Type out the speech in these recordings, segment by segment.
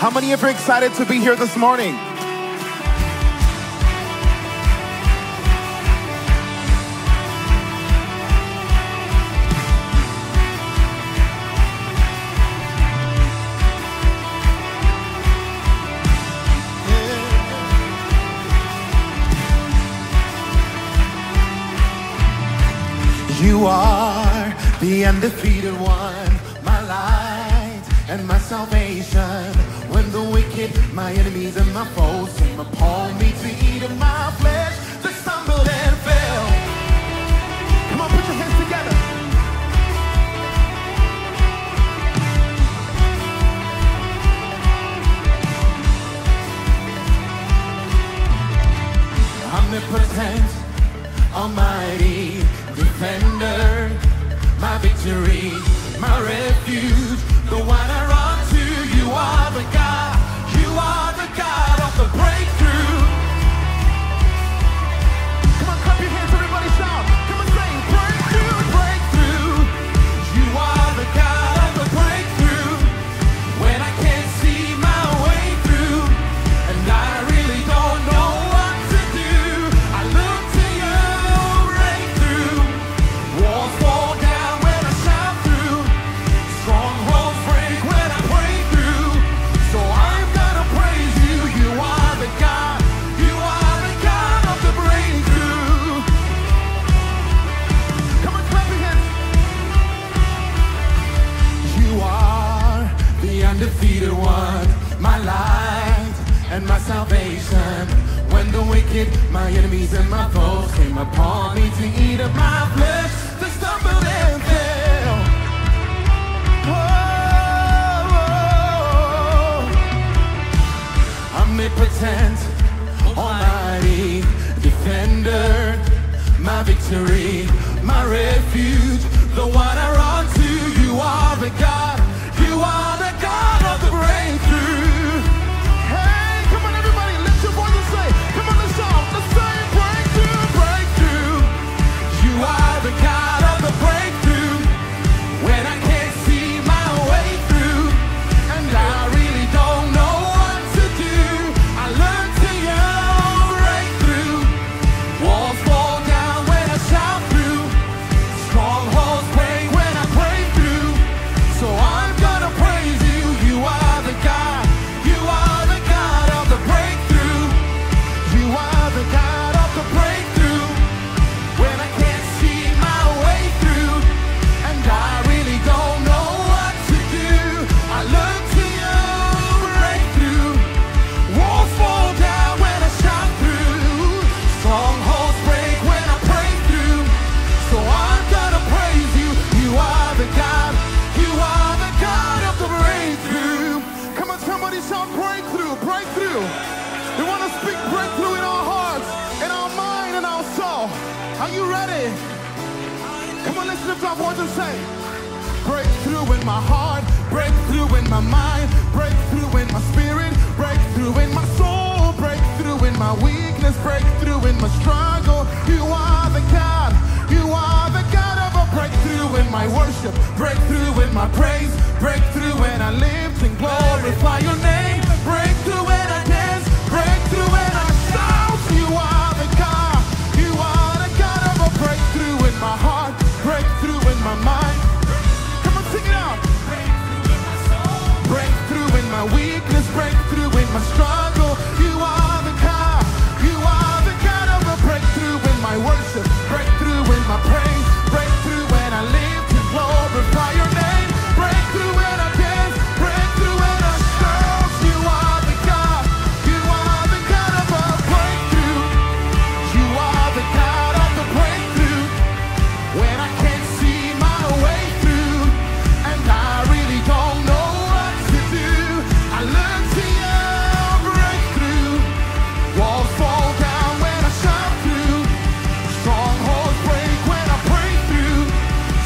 How many of you are excited to be here this morning? You are the undefeated one, my light and my salvation. When the wicked, my enemies and my foes came upon me to eat of my flesh, they stumbled and fell. Come on, put your hands together. Omnipotent, almighty, defender, my victory, my refuge, the one I run to. You are the God, you are the God of the breakthrough. Come on, clap your hands, everybody shout. Come on, sing, breakthrough, breakthrough. You are the God of the breakthrough. When I can't see my way through, and I really don't know what to do, I look to you, breakthrough. Walls fall down when I shout through. Strongholds break when I pray through. So I'm gonna praise you. You are the God of the breakthrough. Come on, clap your hands. You are the undefeated one, my light and my salvation. When the wicked, my enemies and my foes came upon me to eat of my flesh, they stumbled and fell. Oh, omnipotent, almighty, defender, my victory, my refuge, the one I run to. You are the God of the breakthrough. Hey, come on everybody, lift your voice and say, come on, let's shout, let's say, breakthrough, breakthrough. You are the God of the breakthrough. When I can't see my way through, and I really don't know what to do, I learn to yell breakthrough. Walls fall down when I shout through. Strongholds break when I pray through. So I'm gonna praise you. You are the God of the breakthrough. You are the God of the breakthrough. When I can't see my way through, and I really don't know what to do, I look to you, breakthrough. Walls fall down when I shout through. Strongholds break when I pray through. So I'm gonna praise you. You are the God of the breakthrough. Come on, somebody shout breakthrough, breakthrough. We want to speak breakthrough in our hearts, in our mind, in our soul. Are you ready? Come on, let's lift our voice and say, breakthrough in my heart, breakthrough in my mind, breakthrough in my spirit, breakthrough in my soul, breakthrough in my weakness, breakthrough in my struggle. You are the God, you are the God of a breakthrough in my worship, breakthrough in my praise, breakthrough when I lift and glorify your name, breakthrough when I dance, breakthrough when I shout. You are the God of a breakthrough in my heart, breakthrough in my mind. Come on, sing it out. Breakthrough in my weakness, breakthrough in my struggle. You are the God of a breakthrough in my worship, breakthrough in my praise, breakthrough when I live to glorify your name, breakthrough when I dance, breakthrough when I shout. You are the God of a breakthrough. You are the God of the breakthrough. When I can't see my way through, and I really don't know what to do, I look to you, breakthrough. Walls fall down when I shout through. Strongholds break when I pray through.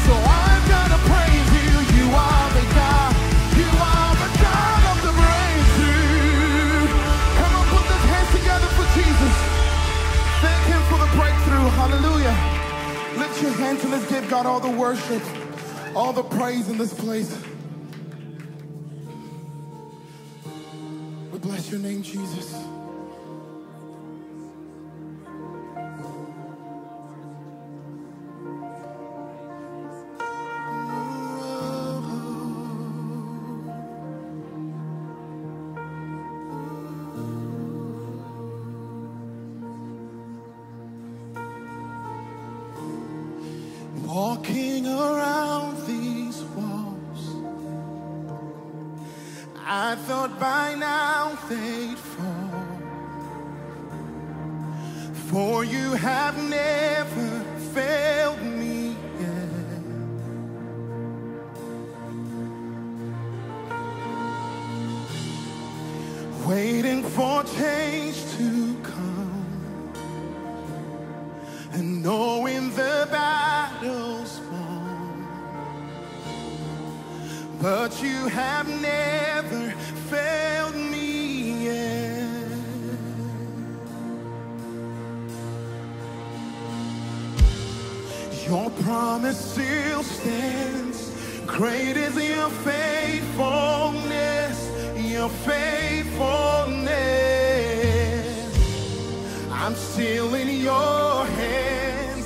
So I'm gonna praise you. You are the God of the breakthrough. Come on, put those hands together for Jesus. Thank him for the breakthrough. Hallelujah. Lift your hands and let's give God all the worship, all the praise in this place. bless your name, Jesus. Walking around these walls, I thought by now they'd fall, for you have never failed me yet. Waiting for change to come, and knowing the battle's won, but you have never failed me yet. Your promise still stands. Great is your faithfulness, your faithfulness. I'm still in your hands.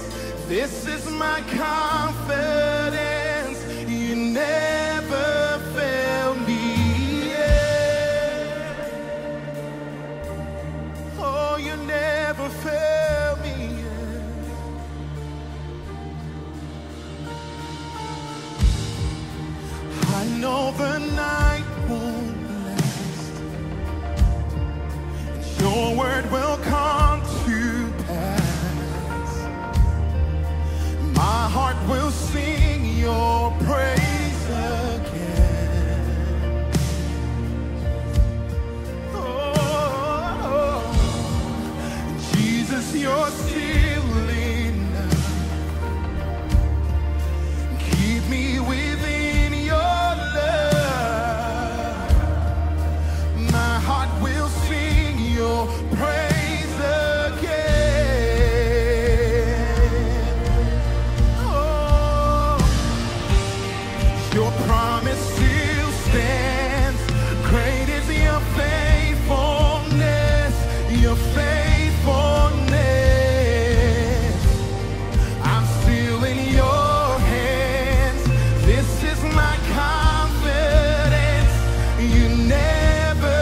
This is my confidence. You never fail me yet. Oh, you never fail me yet. I know the night won't last, and your word will come to pass. My heart will sing your praise again. Oh, Jesus, you're still enough. Keep me within your love. My heart will sing your praise again. Your promise still stands. Great is your faithfulness, your faithfulness. I'm still in your hands. This is my confidence. You never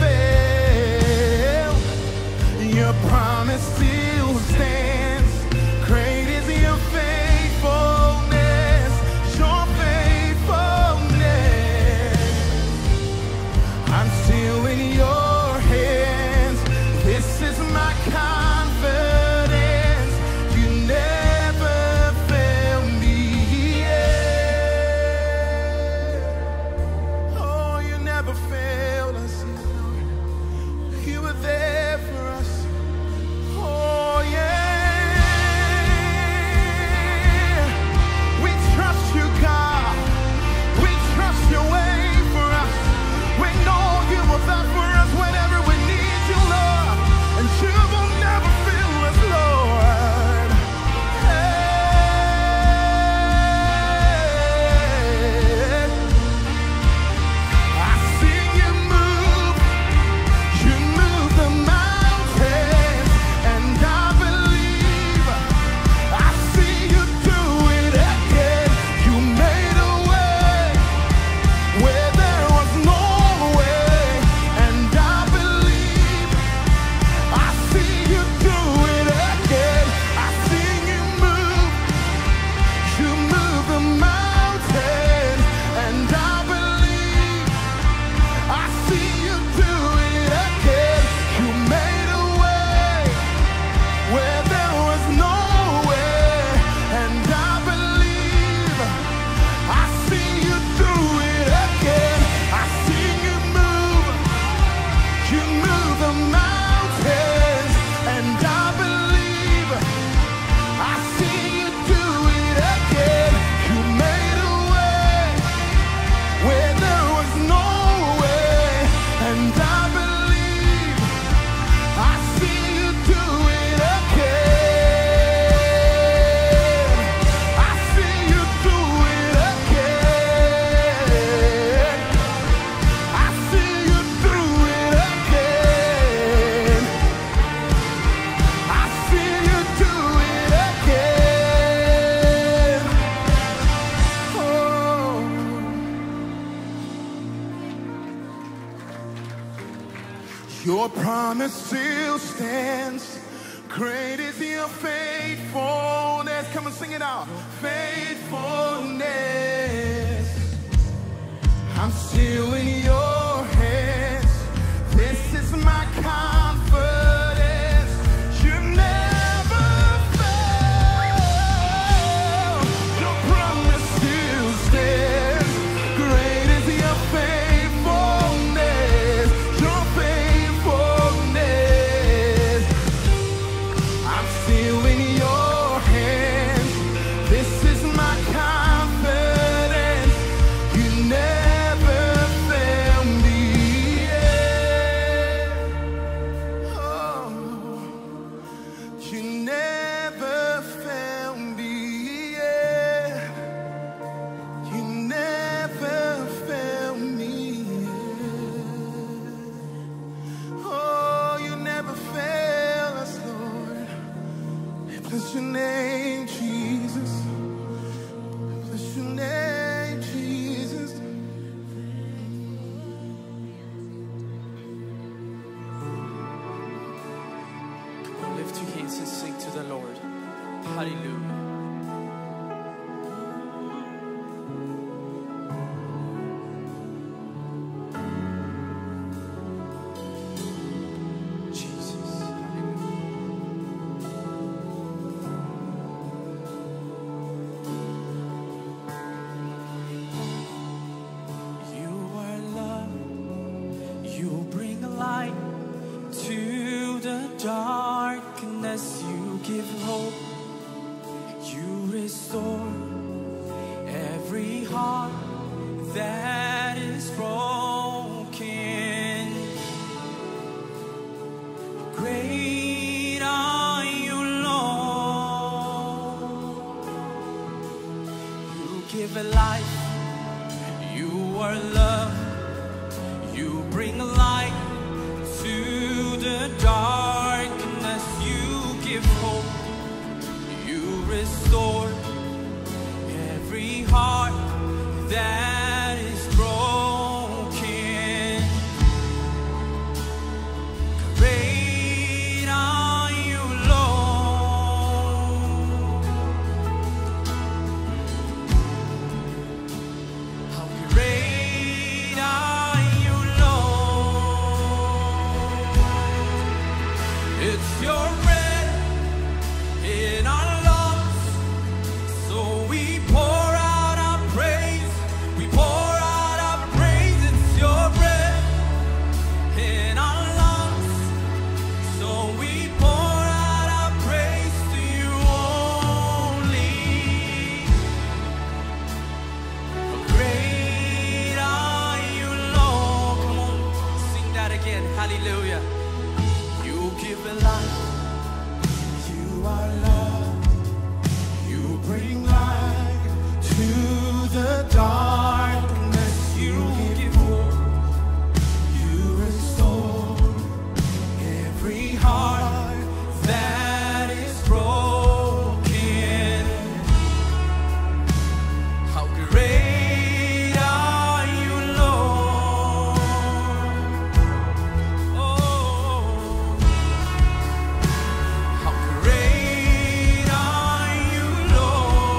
fail. Your promise still stands. Great is your faithfulness, your faithfulness. I'm still in your hands. This is my confidence. You never fail me yet. Oh, you never failed us yet, Lord. You were there for us. Oh, yeah. We trust you, God. We trust your way for us. We know you will fight for us whenever we need you, Lord. And you will never fail us, Lord. Hey. I see you move the mountains, and I believe. I see you do it again. You made a way where there was no way, and I believe. Your promise still stands. Great is your faithfulness. Come and sing it out. Faithfulness. I'm still in your hands. This is my confidence. You never fail. Your promise still stands. Great is your faithfulness. Your faithfulness. I'm still in your hands. This is my confidence. You never fail me. Yeah. Oh, you never fail me. Yeah. You never fail me. Yeah. Oh, you never fail us, Lord. Bless your name, Jesus. Bless your name, Jesus. Now lift your hands and sing to the Lord. Hallelujah. Jesus. Hallelujah. You are love. You bring light to the darkness. You give hope. You restore every heart that is broken. Great are you, Lord. You give life. You are love. You bring light to the darkness. You give hope. You restore every heart that is broken. Great are you, Lord. How great are you, Lord? It's your breath in our lungs, so we pour out our praise. We pour out our praise. It's your breath in our lungs, so we pour out our praise to you only. Great are you, Lord. Come on, sing that again. Hallelujah. You give life. You are love. You bring light to the darkness. You give hope. You restore every heart that is broken. How great are you, Lord? Oh, how great are you, Lord?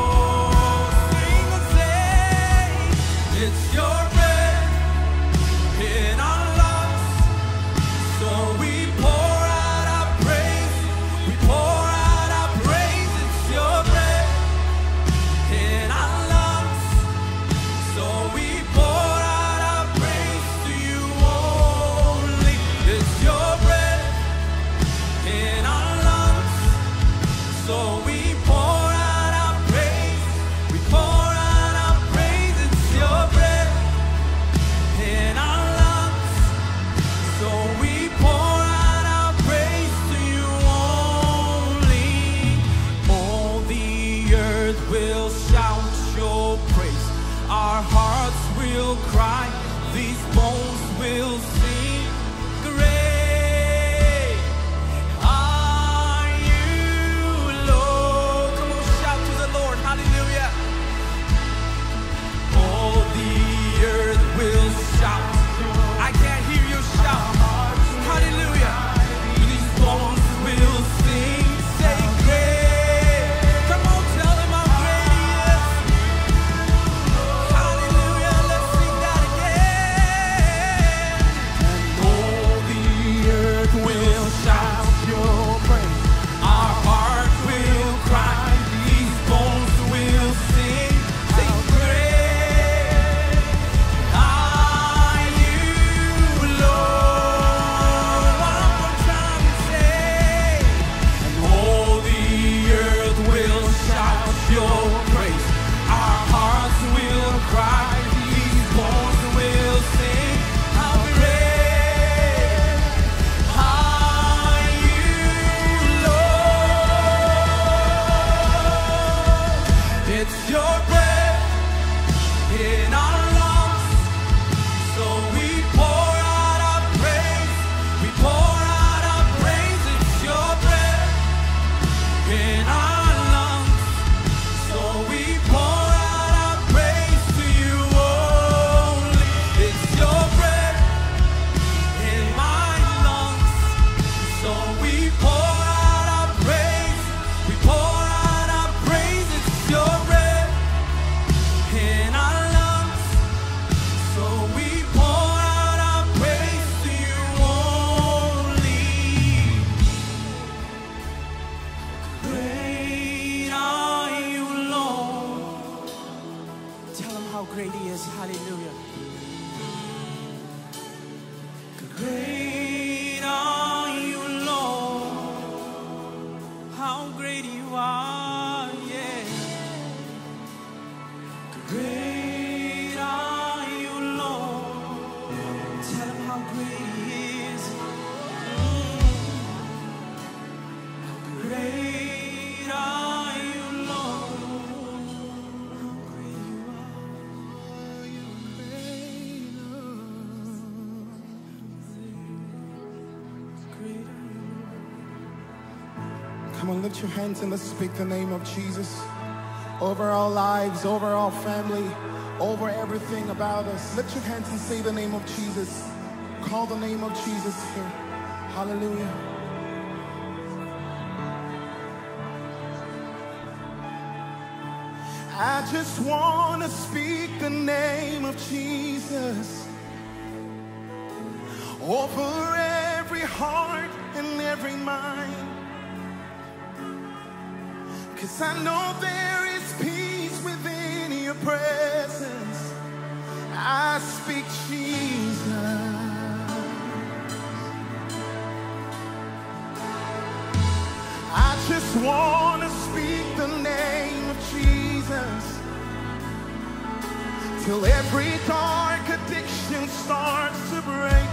Lift your hands and let's speak the name of Jesus over our lives, over our family, over everything about us. Lift your hands and say the name of Jesus. Call the name of Jesus here. Hallelujah. I just want to speak the name of Jesus over every heart and every mind. 'Cause I know there is peace within your presence. I speak Jesus. I just want to speak the name of Jesus till every dark addiction starts to break.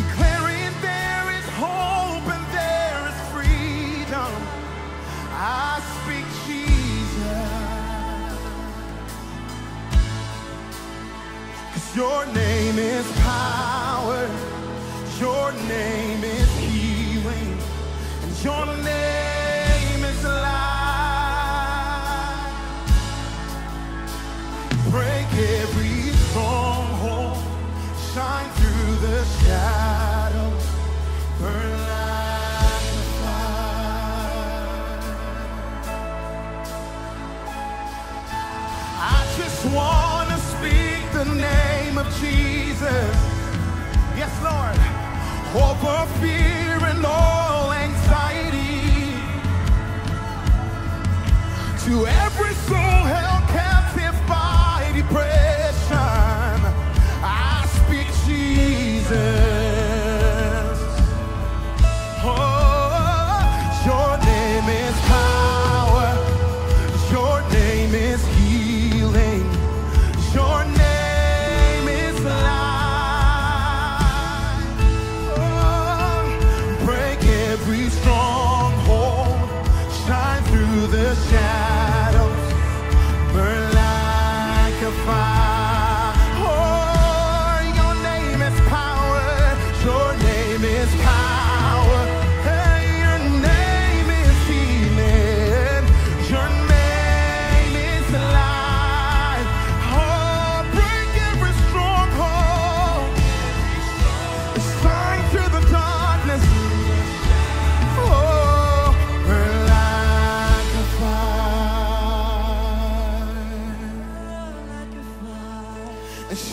Declaring there is hope and there is I speak Jesus, 'cause your name is power, your name is healing, and your name is life. Break every stronghold, shine through the shadows, burn light. Wanna speak the name of Jesus, yes Lord, over fear and all anxiety, to every soul held captive by depression, I speak Jesus, oh, your name is power, your name is healing. Your name is life. Oh, break every stronghold, shine through the shadows, burn like a fire. Oh, your name is power, your name is power. Hey, your name is healing, your name is life.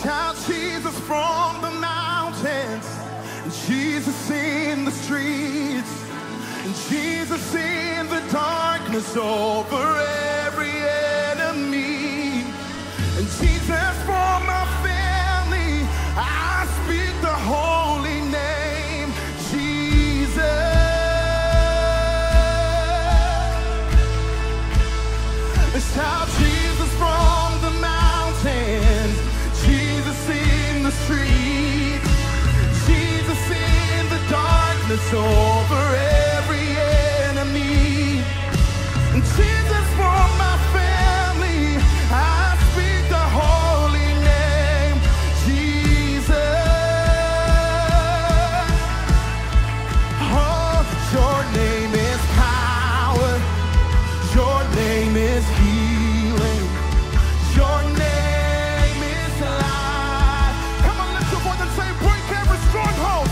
Shout Jesus from the mountains, and Jesus in the streets, and Jesus in the darkness over every enemy, and Jesus for my family, I speak the holy name, Jesus. Shout Jesus from the mountains, in the streets, Jesus in the darkness over every enemy, and Jesus for my family, I speak the holy name, Jesus. Oh, your name is power, your name is healing, your name. Break every stronghold.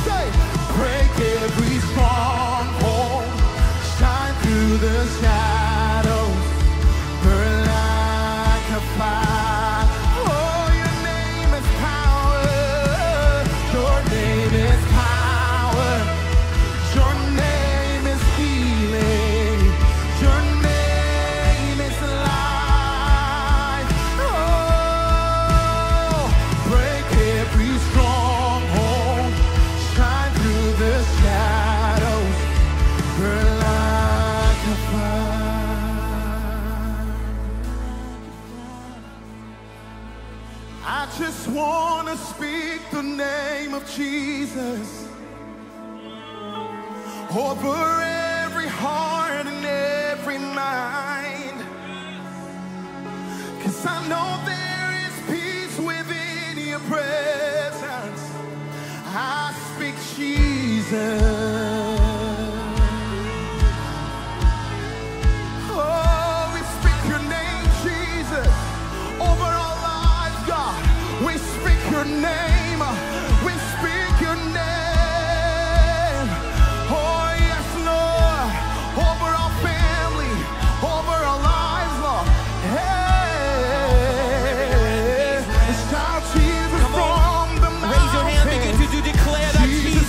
speak the name of Jesus over every heart and every mind, 'cause I know there is peace within your presence. I speak Jesus. Your name, we speak your name. Oh yes, Lord, over our family, over our lives, Lord. Hey, shout Jesus from the mountain. Raise your hand, begin to declare that Jesus is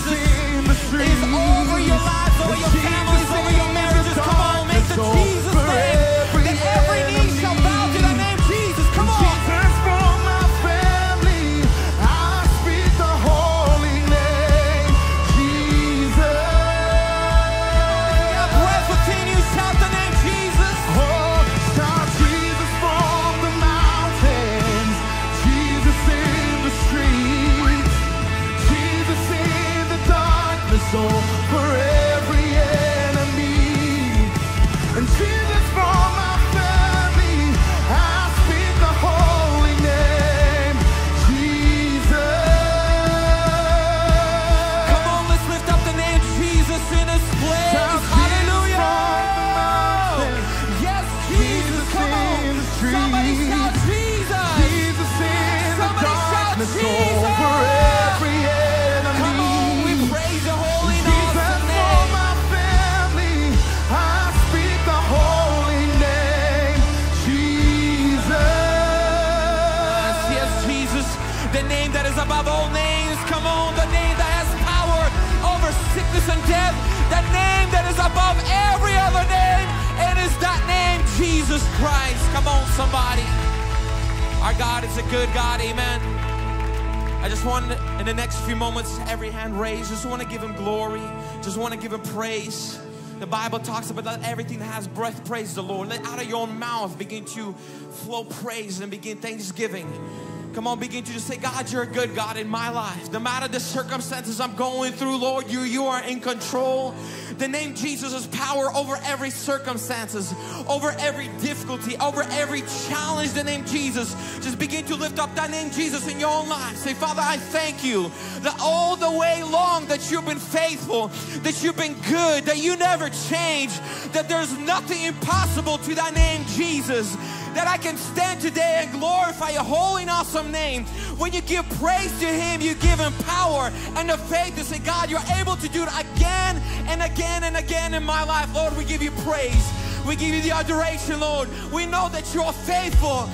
over your lives, over your families, over your marriages. Come on, make the Jesus name that every knee shall bow to the name Jesus. Come on. And death, that name that is above every other name, and is that name Jesus Christ. Come on, somebody. Our God is a good God. Amen. I just want, in the next few moments, every hand raised, just want to give him glory, just want to give him praise. The Bible talks about that everything that has breath praise the Lord. Let out of your own mouth begin to flow praise and begin thanksgiving. Come on, begin to just say, God, you're a good God in my life. No matter the circumstances I'm going through, Lord, you are in control. The name Jesus is power over every circumstances, over every difficulty, over every challenge. The name Jesus. Just begin to lift up that name Jesus in your own life. Say, Father, I thank you that all the way long that you've been faithful, that you've been good, that you never change, that there's nothing impossible to that name Jesus. That I can stand today and glorify your holy and awesome name. When you give praise to him, you give him power and the faith to say, God, you're able to do it again and again and again in my life. Lord, we give you praise. We give you the adoration, Lord. We know that you are faithful.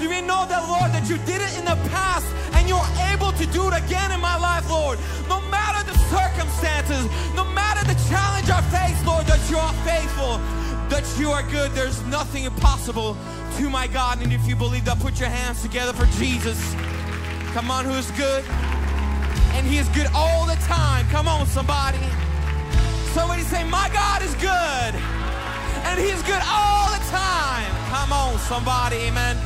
We know that, Lord, that you did it in the past and you are able to do it again in my life, Lord. No matter the circumstances, no matter the challenge I face, Lord, that you are faithful, that you are good. There's nothing impossible to my God. And if you believe that, put your hands together for Jesus. Come on, who's good? And he is good all the time. Come on, somebody. Somebody say, my God is good. And he's good all the time. Come on, somebody. Amen.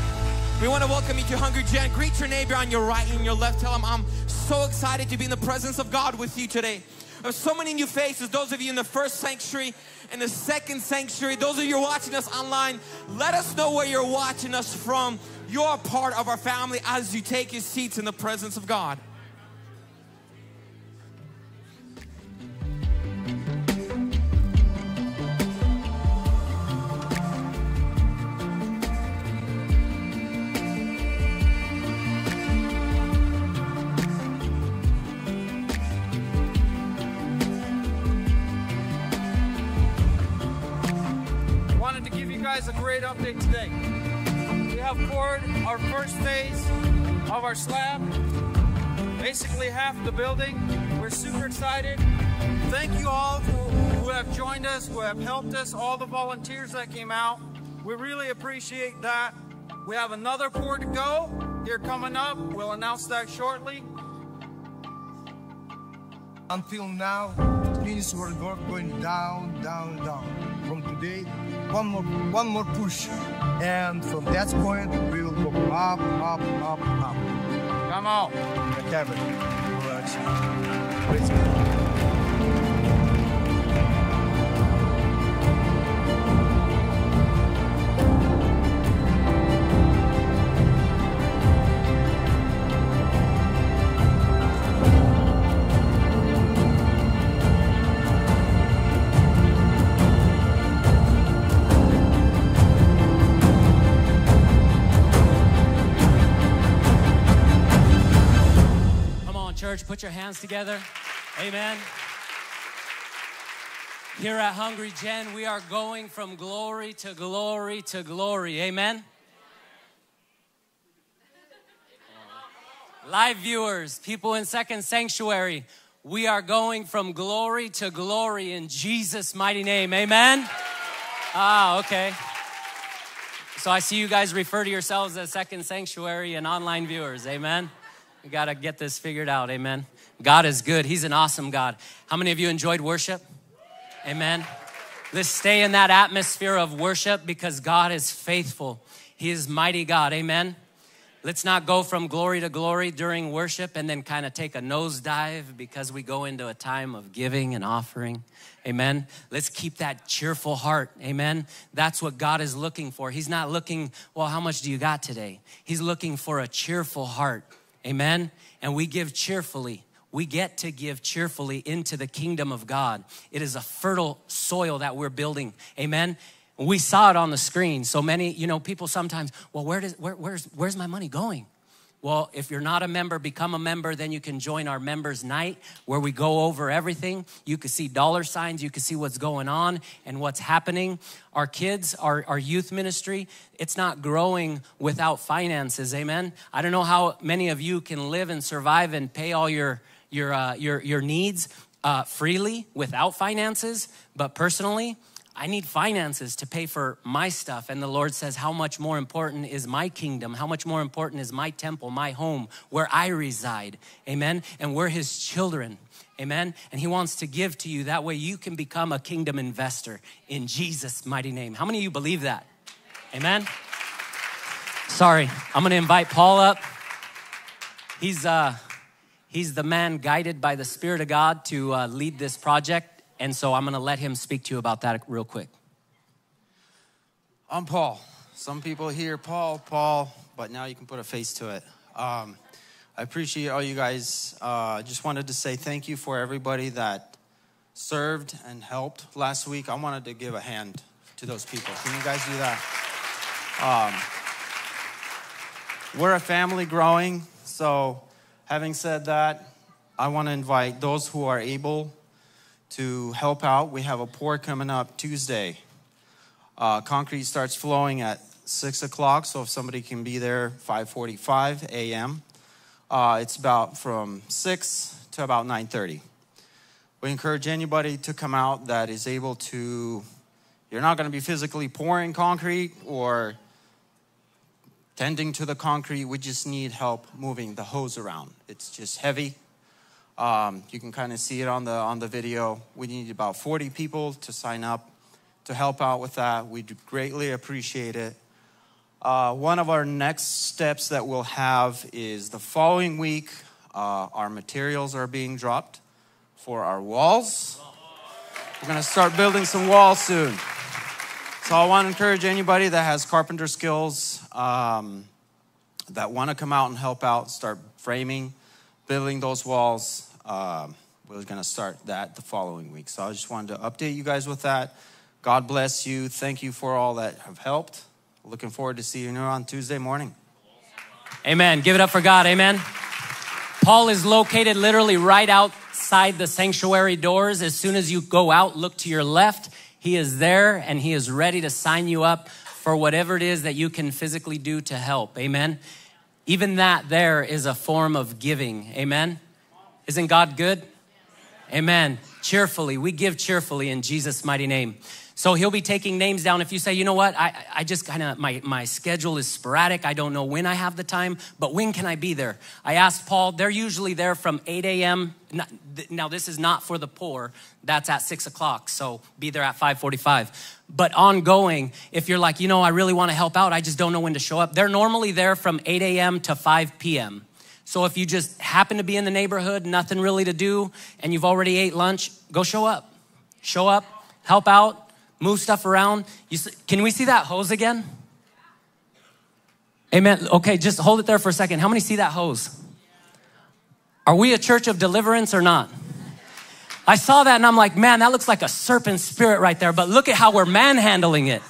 We want to welcome you to Hungry Gen. Greet your neighbor on your right and your left. Tell them, I'm so excited to be in the presence of God with you today. There's so many new faces. Those of you in the first sanctuary, in the second sanctuary, those of you watching us online, let us know where you're watching us from. You're part of our family as you take your seats in the presence of God. Guys, a great update today. We have poured our first phase of our slab, basically half the building. We're super excited. Thank you all who have joined us, who have helped us, all the volunteers that came out. We really appreciate that. We have another pour to go here coming up. We'll announce that shortly. Until now, it means we're going down, down, down. From today, one more push, and from that point, we will go up, up, up, up. Come on. Church, put your hands together. Amen. Here at Hungry Gen, we are going from glory to glory to glory. Amen. Live viewers, people in Second Sanctuary, we are going from glory to glory in Jesus' mighty name. Amen. Ah, okay. So I see you guys refer to yourselves as Second Sanctuary and online viewers. Amen. We got to get this figured out. Amen. God is good. He's an awesome God. How many of you enjoyed worship? Amen. Let's stay in that atmosphere of worship because God is faithful. He is mighty God. Amen. Let's not go from glory to glory during worship and then kind of take a nosedive because we go into a time of giving and offering. Amen. Let's keep that cheerful heart. Amen. That's what God is looking for. He's not looking, well, how much do you got today? He's looking for a cheerful heart. Amen. And we give cheerfully. We get to give cheerfully into the kingdom of God. It is a fertile soil that we're building. Amen. We saw it on the screen. So many, you know, people sometimes, well, where's my money going? Well, if you're not a member, become a member, then you can join our members' night where we go over everything. You can see dollar signs. You can see what's going on and what's happening. Our kids, our youth ministry, it's not growing without finances, amen? I don't know how many of you can live and survive and pay all your needs freely without finances, but personally, I need finances to pay for my stuff. And the Lord says, how much more important is my kingdom? How much more important is my temple, my home, where I reside? Amen. And we're his children. Amen. And he wants to give to you. That way you can become a kingdom investor in Jesus' mighty name. How many of you believe that? Amen. Sorry, I'm going to invite Paul up. He's the man guided by the Spirit of God to lead this project. And so I'm going to let him speak to you about that real quick. I'm Paul. Some people hear Paul, but now you can put a face to it. I appreciate all you guys. I just wanted to say thank you for everybody that served and helped last week. I wanted to give a hand to those people. Can you guys do that? We're a family growing. So having said that, I want to invite those who are able to help out. We have a pour coming up Tuesday. Concrete starts flowing at 6 o'clock, so if somebody can be there, 5:45 a.m. It's about from 6 to about 9:30. We encourage anybody to come out that is able to. You're not going to be physically pouring concrete or tending to the concrete. We just need help moving the hose around. It's just heavy. You can kind of see it on the video. We need about 40 people to sign up to help out with that. We greatly appreciate it. One of our next steps that we'll have is the following week, our materials are being dropped for our walls. We're going to start building some walls soon. So I want to encourage anybody that has carpenter skills that want to come out and help out, start framing, building those walls. We're going to start that the following week. So I just wanted to update you guys with that. God bless you. Thank you for all that have helped. Looking forward to seeing you on Tuesday morning. Amen. Give it up for God. Amen. Paul is located literally right outside the sanctuary doors. As soon as you go out, look to your left. He is there and he is ready to sign you up for whatever it is that you can physically do to help. Amen. Even that there is a form of giving. Amen. Isn't God good? Amen. Cheerfully. We give cheerfully in Jesus' mighty name. So he'll be taking names down. If you say, you know what, I just kind of, my schedule is sporadic. I don't know when I have the time, but when can I be there? I asked Paul, they're usually there from 8 a.m. Now, this is not for the poor. That's at 6 o'clock, so be there at 5:45. But ongoing, if you're like, you know, I really want to help out, I just don't know when to show up. They're normally there from 8 a.m. to 5 p.m. So if you just happen to be in the neighborhood, nothing really to do, and you've already ate lunch, go show up. Show up, help out, move stuff around. Can we see that hose again? Amen. Okay, just hold it there for a second. How many see that hose? Are we a church of deliverance or not? I saw that and I'm like, man, that looks like a serpent spirit right there. But look at how we're manhandling it.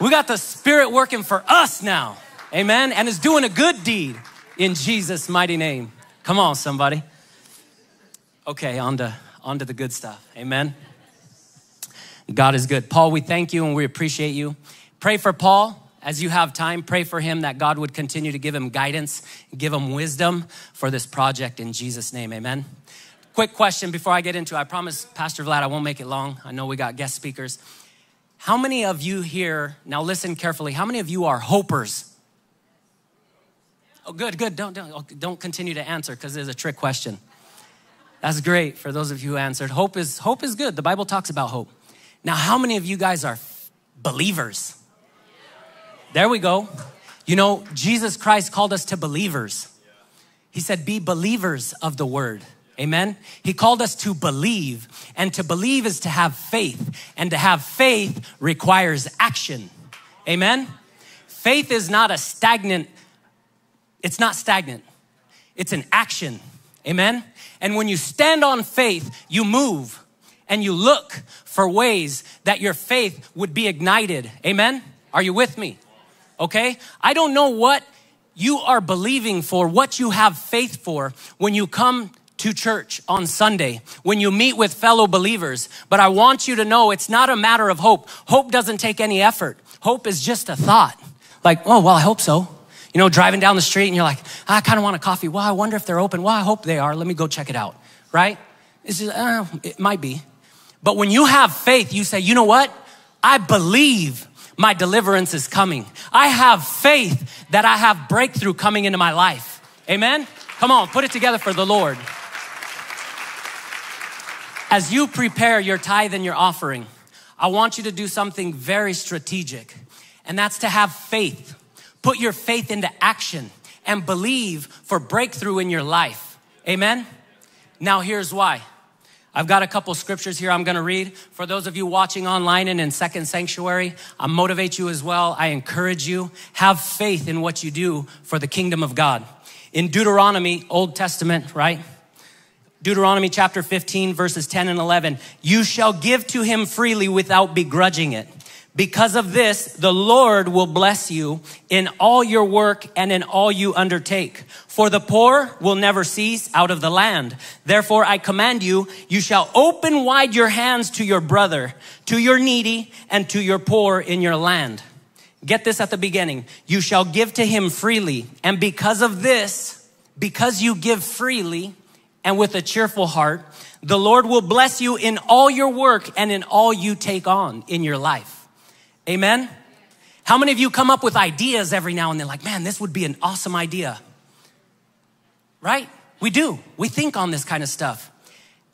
We got the Spirit working for us now. Amen. And it's doing a good deed in Jesus' mighty name. Come on, somebody. Okay, on to the good stuff. Amen. God is good. Paul, we thank you and we appreciate you. Pray for Paul. As you have time, pray for him that God would continue to give him guidance, give him wisdom for this project in Jesus' name, amen. Quick question before I get into it. I promise, Pastor Vlad, I won't make it long. I know we got guest speakers. How many of you here, now listen carefully, how many of you are hopers? Oh, good, don't continue to answer because there's a trick question. That's great for those of you who answered. Hope is good. The Bible talks about hope. Now, how many of you guys are believers? There we go. You know, Jesus Christ called us to believers. He said, be believers of the word. Amen. He called us to believe, and to believe is to have faith, and to have faith requires action. Amen. Faith is not a stagnant. It's not stagnant. It's an action. Amen. And when you stand on faith, you move and you look for ways that your faith would be ignited. Amen. Are you with me? Okay? I don't know what you are believing for, what you have faith for when you come to church on Sunday, when you meet with fellow believers, but I want you to know it's not a matter of hope. Hope doesn't take any effort. Hope is just a thought. Like, oh, well, I hope so. You know, driving down the street and you're like, I kind of want a coffee. Well, I wonder if they're open. Well, I hope they are. Let me go check it out, right? It's just, it might be. But when you have faith, you say, you know what? I believe my deliverance is coming. I have faith that I have breakthrough coming into my life. Amen? Come on, put it together for the Lord. As you prepare your tithe and your offering, I want you to do something very strategic, and that's to have faith. Put your faith into action and believe for breakthrough in your life. Amen? Now here's why. I've got a couple scriptures here I'm going to read. For those of you watching online and in Second Sanctuary, I motivate you as well. I encourage you. Have faith in what you do for the kingdom of God. In Deuteronomy, Old Testament, right? Deuteronomy chapter 15, verses 10 and 11. You shall give to him freely without begrudging it. Because of this, the Lord will bless you in all your work and in all you undertake. For the poor will never cease out of the land. Therefore, I command you, you shall open wide your hands to your brother, to your needy, and to your poor in your land. Get this at the beginning. You shall give to him freely. And because of this, because you give freely and with a cheerful heart, the Lord will bless you in all your work and in all you take on in your life. Amen. How many of you come up with ideas every now and then like, man, this would be an awesome idea, right? We do. We think on this kind of stuff.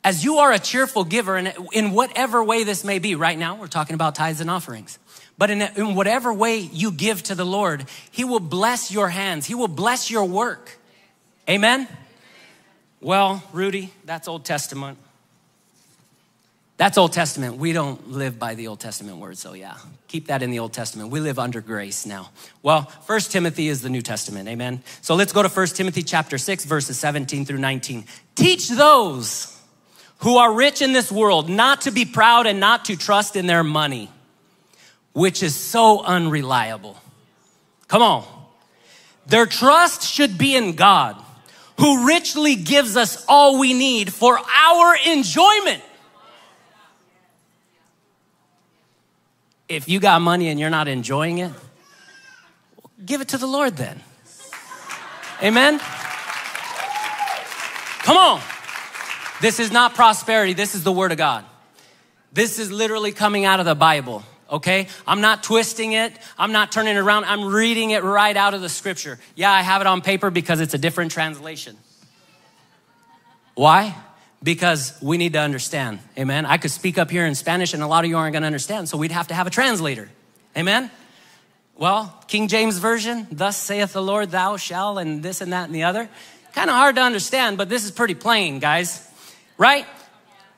As you are a cheerful giver, and in whatever way this may be, right now, we're talking about tithes and offerings, but in whatever way you give to the Lord, he will bless your hands. He will bless your work. Amen. Well, Rudy, that's Old Testament. That's Old Testament. We don't live by the Old Testament word, so yeah. Keep that in the Old Testament. We live under grace now. Well, 1 Timothy is the New Testament, amen? So let's go to 1 Timothy chapter 6, verses 17 through 19. Teach those who are rich in this world not to be proud and not to trust in their money, which is so unreliable. Come on. Their trust should be in God, who richly gives us all we need for our enjoyment. If you got money and you're not enjoying it, give it to the Lord then. Amen? Come on. This is not prosperity. This is the word of God. This is literally coming out of the Bible, okay? I'm not twisting it. I'm not turning it around. I'm reading it right out of the scripture. Yeah, I have it on paper because it's a different translation. Why? Because we need to understand, amen? I could speak up here in Spanish and a lot of you aren't gonna understand, so we'd have to have a translator, amen? Well, King James Version, thus saith the Lord, thou shalt, and this and that and the other. Kind of hard to understand, but this is pretty plain, guys. Right?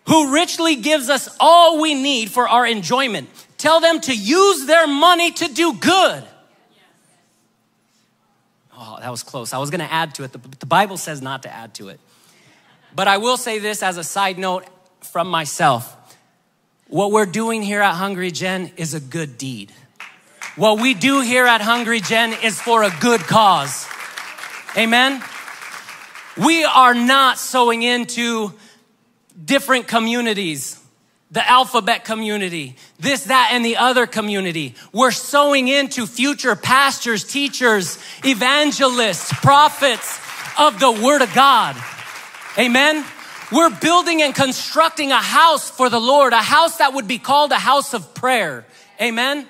Who richly gives us all we need for our enjoyment. Tell them to use their money to do good. Oh, that was close. I was going to add to it. The Bible says not to add to it. But I will say this as a side note from myself. What we're doing here at Hungry Gen is a good deed. What we do here at Hungry Gen is for a good cause. Amen? We are not sowing into different communities, the alphabet community, this, that, and the other community. We're sowing into future pastors, teachers, evangelists, prophets of the Word of God. Amen? We're building and constructing a house for the Lord, a house that would be called a house of prayer. Amen?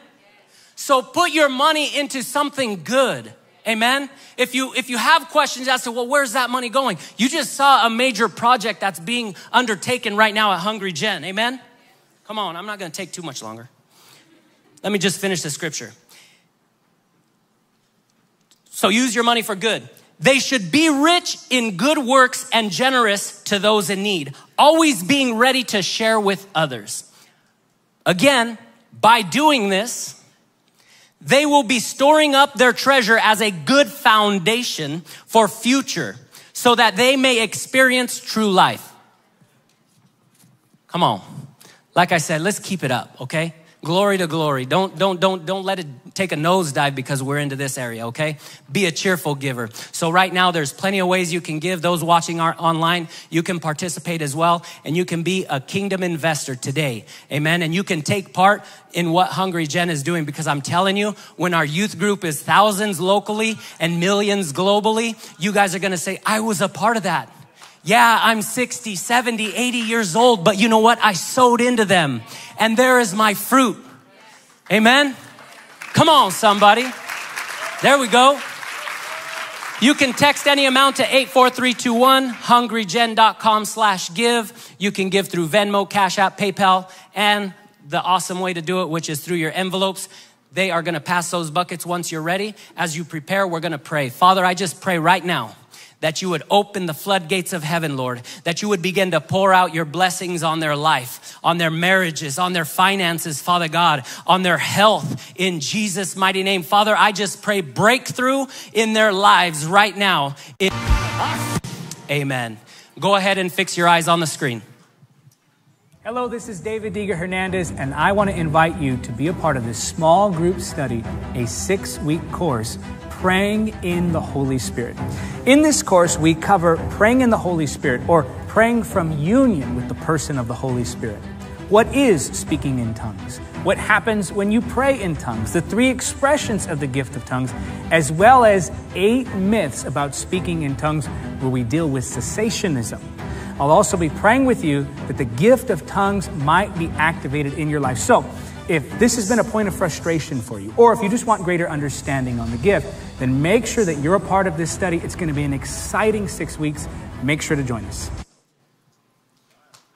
So put your money into something good. Amen? If you have questions as to, well, where's that money going? You just saw a major project that's being undertaken right now at Hungry Gen. Amen? Come on, I'm not going to take too much longer. Let me just finish the scripture. So use your money for good. They should be rich in good works and generous to those in need, always being ready to share with others. Again, by doing this, they will be storing up their treasure as a good foundation for future so that they may experience true life. Come on. Like I said, let's keep it up, okay? Glory to glory. Don't let it take a nosedive because we're into this area, okay? Be a cheerful giver. So right now there's plenty of ways you can give. Those watching our online, you can participate as well, and you can be a kingdom investor today. Amen. And you can take part in what Hungry Gen is doing, because I'm telling you, when our youth group is thousands locally and millions globally, you guys are going to say, I was a part of that. Yeah, I'm 60, 70, 80 years old, but you know what? I sowed into them, and there is my fruit. Amen? Come on, somebody. There we go. You can text any amount to 84321, hungrygen.com/give. You can give through Venmo, Cash App, PayPal, and the awesome way to do it, which is through your envelopes. They are going to pass those buckets once you're ready. As you prepare, we're going to pray. Father, I just pray right now that you would open the floodgates of heaven, Lord, that you would begin to pour out your blessings on their life, on their marriages, on their finances, Father God, on their health, in Jesus' mighty name. Father, I just pray breakthrough in their lives right now. Amen. Go ahead and fix your eyes on the screen. Hello, this is David Diga Hernandez, and I want to invite you to be a part of this small group study, a 6-week course, Praying in the Holy Spirit. In this course, we cover praying in the Holy Spirit, or praying from union with the person of the Holy Spirit. What is speaking in tongues? What happens when you pray in tongues? The 3 expressions of the gift of tongues, as well as 8 myths about speaking in tongues, where we deal with cessationism. I'll also be praying with you that the gift of tongues might be activated in your life. So, if this has been a point of frustration for you, or if you just want greater understanding on the gift, then make sure that you're a part of this study. It's going to be an exciting 6 weeks. Make sure to join us.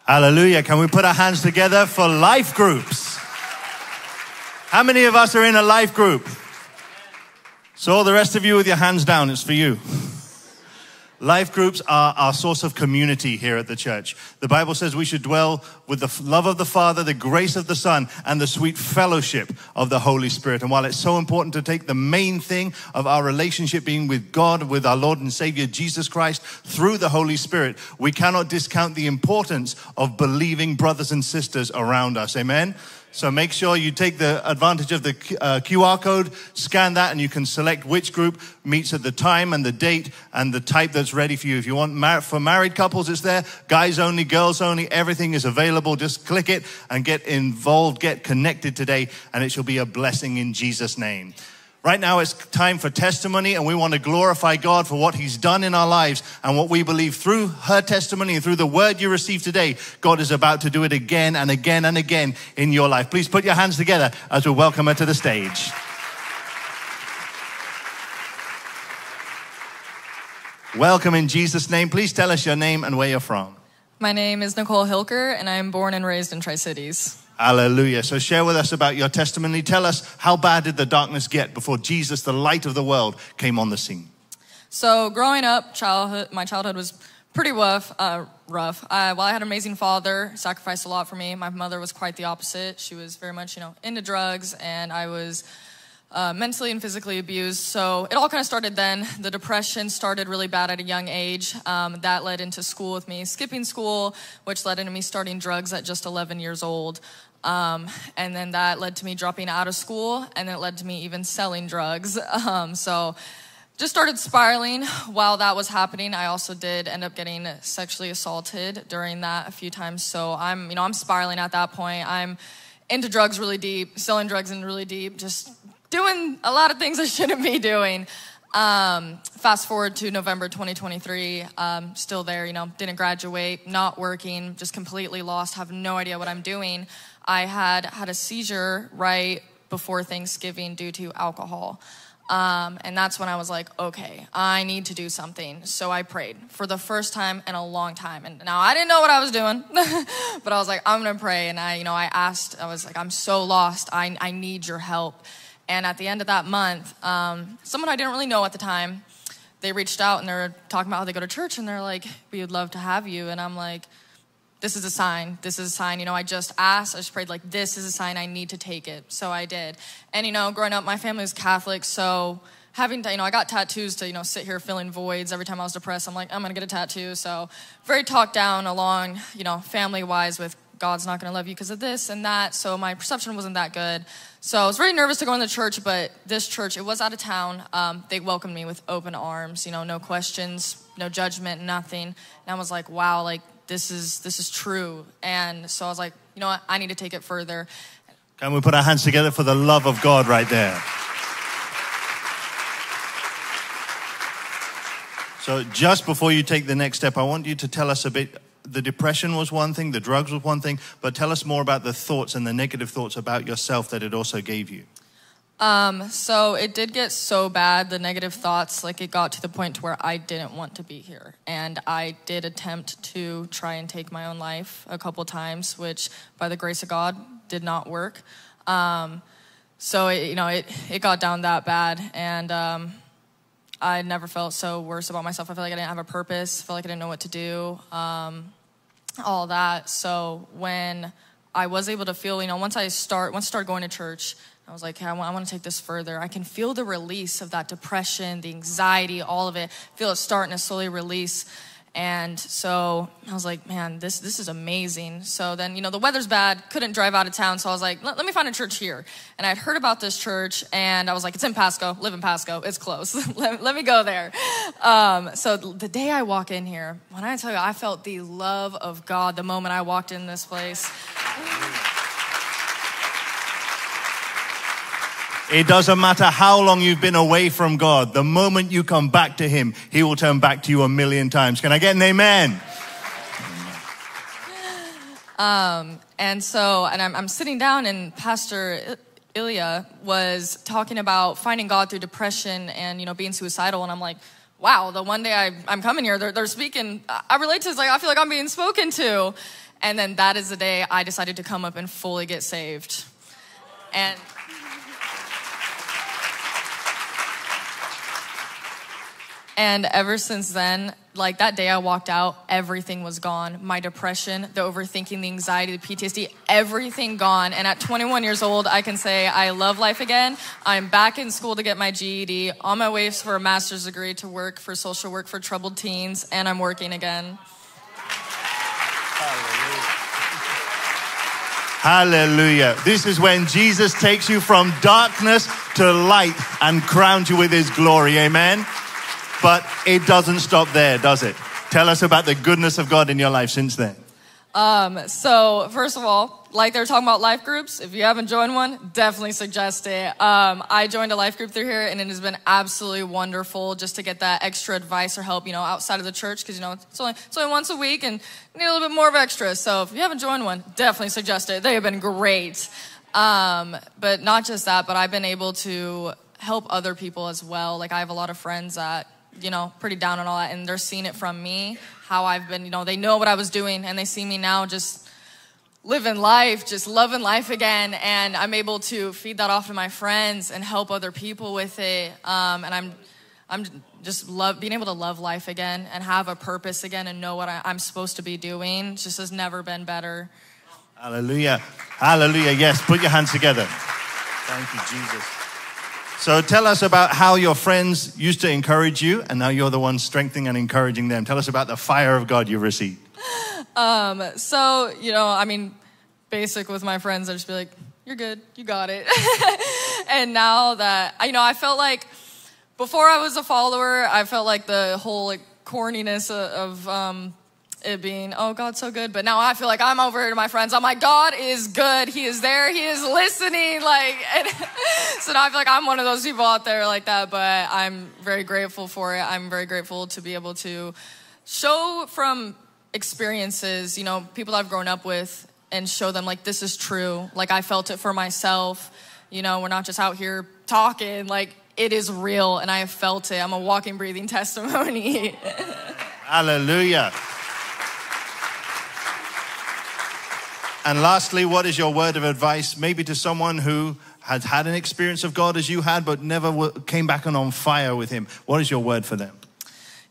Hallelujah. Can we put our hands together for life groups? How many of us are in a life group? So the rest of you with your hands down, it's for you. Life groups are our source of community here at the church. The Bible says we should dwell with the love of the Father, the grace of the Son, and the sweet fellowship of the Holy Spirit. And while it's so important to take the main thing of our relationship being with God, with our Lord and Savior Jesus Christ, through the Holy Spirit, we cannot discount the importance of believing brothers and sisters around us. Amen? So make sure you take the advantage of the QR code, scan that, and you can select which group meets at the time and the date and the type that's ready for you. If you want for married couples, it's there. Guys only, girls only, everything is available. Just click it and get involved, get connected today, and it shall be a blessing in Jesus' name. Right now, it's time for testimony, and we want to glorify God for what he's done in our lives and what we believe through her testimony and through the word you receive today. God is about to do it again and again and again in your life. Please put your hands together as we welcome her to the stage. Welcome in Jesus' name. Please tell us your name and where you're from. My name is Nicole Hilker, and I'm born and raised in Tri-Cities. Hallelujah. So share with us about your testimony. Tell us, how bad did the darkness get before Jesus, the light of the world, came on the scene? So growing up, my childhood was pretty rough. I had an amazing father, sacrificed a lot for me. My mother was quite the opposite. She was very much, into drugs, and I was mentally and physically abused. So it all kind of started then. The depression started really bad at a young age. That led into school with me, skipping school, which led into me starting drugs at just 11 years old. And then that led to me dropping out of school, and it led to me even selling drugs. So just started spiraling. While that was happening, I also did end up getting sexually assaulted during that a few times. So I'm spiraling at that point. I'm into drugs really deep, selling drugs in really deep, just doing a lot of things I shouldn't be doing. Fast forward to November 2023, still there, didn't graduate, not working, just completely lost, have no idea what I'm doing. I had a seizure right before Thanksgiving due to alcohol. And that's when I was like, okay, I need to do something. So I prayed for the first time in a long time. And now I didn't know what I was doing, but I was like, I'm going to pray. And I was like, I'm so lost. I need your help. And at the end of that month, someone I didn't really know at the time, they reached out and they're talking about how they go to church, and they're like, we would love to have you. And I'm like, this is a sign. This is a sign. I just asked. I just prayed, like, this is a sign. I need to take it. So I did. And, growing up, my family was Catholic. So having, I got tattoos to, sit here filling voids. Every time I was depressed, I'm like, I'm going to get a tattoo. So very talked down along, family-wise, with God's not going to love you because of this and that. So my perception wasn't that good. So I was very nervous to go in the church, but this church, it was out of town. They welcomed me with open arms, no questions, no judgment, nothing. And I was like, wow, like, this is true. And so I was like, you know what? I need to take it further. Can we put our hands together for the love of God right there? So just before you take the next step, I want you to tell us a bit. The depression was one thing, the drugs was one thing, but tell us more about the thoughts and the negative thoughts about yourself that it also gave you. So it did get so bad, the negative thoughts, like it got to the point to where I didn't want to be here. And I did attempt to try and take my own life a couple times, which by the grace of God did not work. So it got down that bad, and I never felt so worse about myself. I felt like I didn't have a purpose. I felt like I didn't know what to do, all that. So when I was able to feel, once I started going to church, I was like, hey, I want to take this further. I can feel the release of that depression, the anxiety, all of it. I feel it starting to slowly release. And so I was like, man, this is amazing. So then, the weather's bad. Couldn't drive out of town. So I was like, let me find a church here. And I'd heard about this church, and I was like, it's in Pasco. Live in Pasco. It's close. let me go there. So the day I walk in here, when I tell you, I felt the love of God the moment I walked in this place. It doesn't matter how long you've been away from God. The moment you come back to him, he will turn back to you a million times. Can I get an amen? And I'm sitting down, and Pastor Ilya was talking about finding God through depression and, being suicidal. And I'm like, wow, the one day I'm coming here, they're speaking. I relate to this. Like, I feel like I'm being spoken to. And then that is the day I decided to come up and fully get saved. And ever since then, like that day I walked out, everything was gone. My depression, the overthinking, the anxiety, the PTSD, everything gone. And at 21 years old, I can say I love life again. I'm back in school to get my GED, on my way for a master's degree, to work for social work for troubled teens, and I'm working again. Hallelujah. This is when Jesus takes you from darkness to light and crowns you with his glory. Amen. But it doesn't stop there, does it? Tell us about the goodness of God in your life since then. So first of all, like they're talking about life groups, if you haven't joined one, definitely suggest it. I joined a life group through here, and it has been absolutely wonderful just to get that extra advice or help, outside of the church, because, it's only once a week and need a little bit more of extra. So if you haven't joined one, definitely suggest it. They have been great. But not just that, but I've been able to help other people as well. Like I have a lot of friends that, pretty down and all that, and they're seeing it from me, how I've been, they know what I was doing, and they see me now just living life, just loving life again. And I'm able to feed that off to my friends and help other people with it. And I'm just being able to love life again and have a purpose again and know what I'm supposed to be doing. It just has never been better. Hallelujah. Hallelujah. Yes. Put your hands together. Thank you, Jesus. So tell us about how your friends used to encourage you, and now you're the one strengthening and encouraging them. Tell us about the fire of God you received. So, you know, I mean, basic with my friends, I just be like, you're good, you got it. And now that, you know, I felt like before I was a follower, I felt like the whole like corniness of it being, oh, God's so good. But now I feel like I'm over here to my friends. I'm like, God is good. He is there. He is listening. Like, and so now I feel like I'm one of those people out there like that, but I'm very grateful for it. I'm very grateful to be able to show from experiences, you know, people I've grown up with and show them like, this is true. Like I felt it for myself. You know, we're not just out here talking, like it is real. And I have felt it. I'm a walking, breathing testimony. Hallelujah. And lastly, what is your word of advice, maybe to someone who has had an experience of God as you had, but never came back and on fire with him? What is your word for them?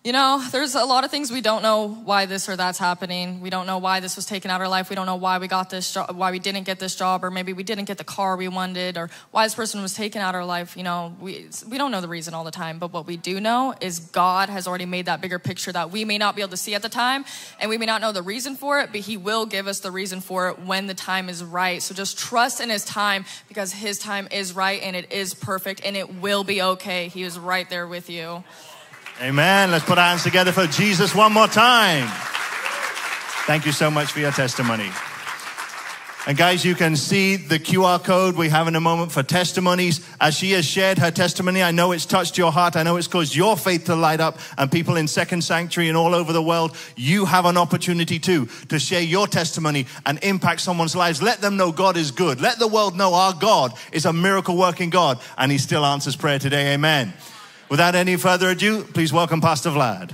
You know, there's a lot of things we don't know why this or that's happening. We don't know why this was taken out of our life. We don't know why we got this job, why we didn't get this job, or maybe we didn't get the car we wanted, or why this person was taken out of our life. You know, we don't know the reason all the time, but what we do know is God has already made that bigger picture that we may not be able to see at the time, and we may not know the reason for it, but he will give us the reason for it when the time is right. So just trust in his time, because his time is right and it is perfect and it will be okay. He is right there with you. Amen. Let's put our hands together for Jesus one more time. Thank you so much for your testimony. And guys, you can see the QR code we have in a moment for testimonies. As she has shared her testimony, I know it's touched your heart. I know it's caused your faith to light up. And people in Second Sanctuary and all over the world, you have an opportunity too to share your testimony and impact someone's lives. Let them know God is good. Let the world know our God is a miracle-working God. And he still answers prayer today. Amen. Without any further ado, please welcome Pastor Vlad.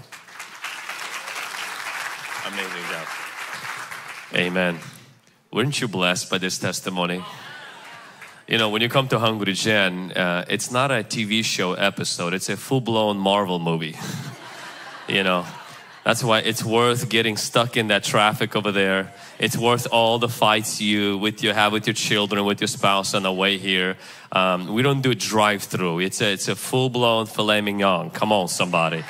Amazing job. Amen. Weren't you blessed by this testimony? You know, when you come to Hungry Gen, it's not a TV show episode. It's a full-blown Marvel movie. You know, that's why it's worth getting stuck in that traffic over there. It's worth all the fights you have with your children, with your spouse on the way here. We don't do drive-through. It's a full-blown filet mignon. Come on, somebody.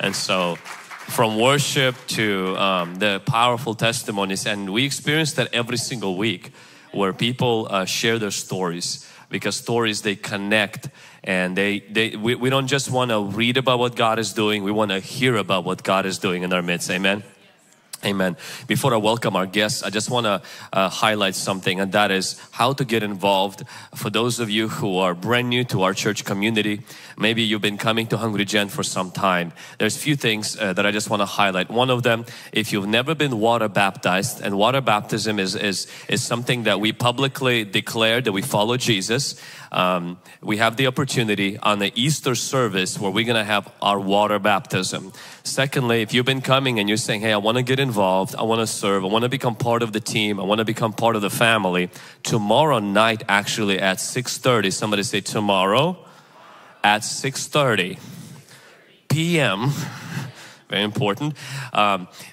And so from worship to the powerful testimonies, and we experience that every single week where people share their stories, because stories, they connect. And we don't just want to read about what God is doing. We want to hear about what God is doing in our midst. Amen. Amen. Before I welcome our guests, I just want to highlight something, and that is how to get involved. For those of you who are brand new to our church community, maybe you've been coming to Hungry Gen for some time. There's a few things that I just want to highlight. One of them, if you've never been water baptized, and water baptism is something that we publicly declare that we follow Jesus. We have the opportunity on the Easter service where we're going to have our water baptism. Secondly, if you've been coming and you're saying, hey, I want to get involved, I want to serve, I want to become part of the team, I want to become part of the family, tomorrow night actually at 6:30, somebody say tomorrow at 6:30 p.m. Very important.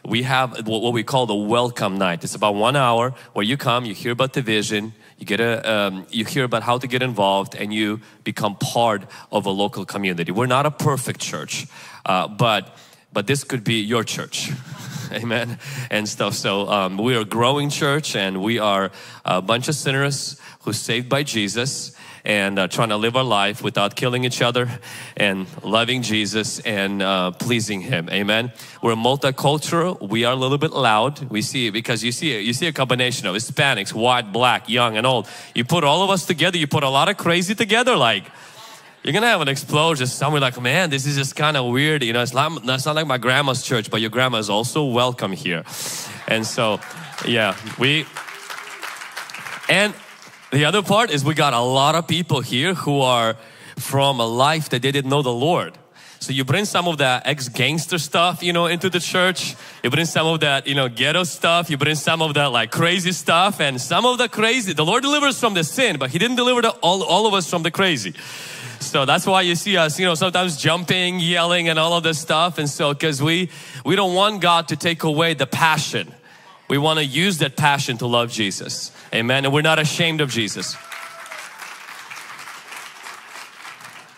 We have what we call the welcome night. It's about 1 hour where you come, you hear about the vision, you get you hear about how to get involved, and you become part of a local community. We're not a perfect church, but this could be your church. Amen. And stuff. So we are a growing church, and we are a bunch of sinners who are saved by Jesus and trying to live our life without killing each other and loving Jesus and pleasing him. Amen. We're multicultural. We are a little bit loud. We see, because you see a combination of Hispanics, white, black, young and old. You put all of us together, you put a lot of crazy together, like you're going to have an explosion. Some are like, man, this is just kind of weird. You know, it's not like my grandma's church, but your grandma is also welcome here. And so, yeah, and the other part is we got a lot of people here who are from a life that they didn't know the Lord. So you bring some of that ex-gangster stuff, into the church. You bring some of that, ghetto stuff. You bring some of that like crazy stuff, and some of the crazy. The Lord delivers from the sin, but He didn't deliver all of us from the crazy. So that's why you see us, sometimes jumping, yelling, and all of this stuff. And so, because we don't want God to take away the passion. We want to use that passion to love Jesus. Amen. And we're not ashamed of Jesus.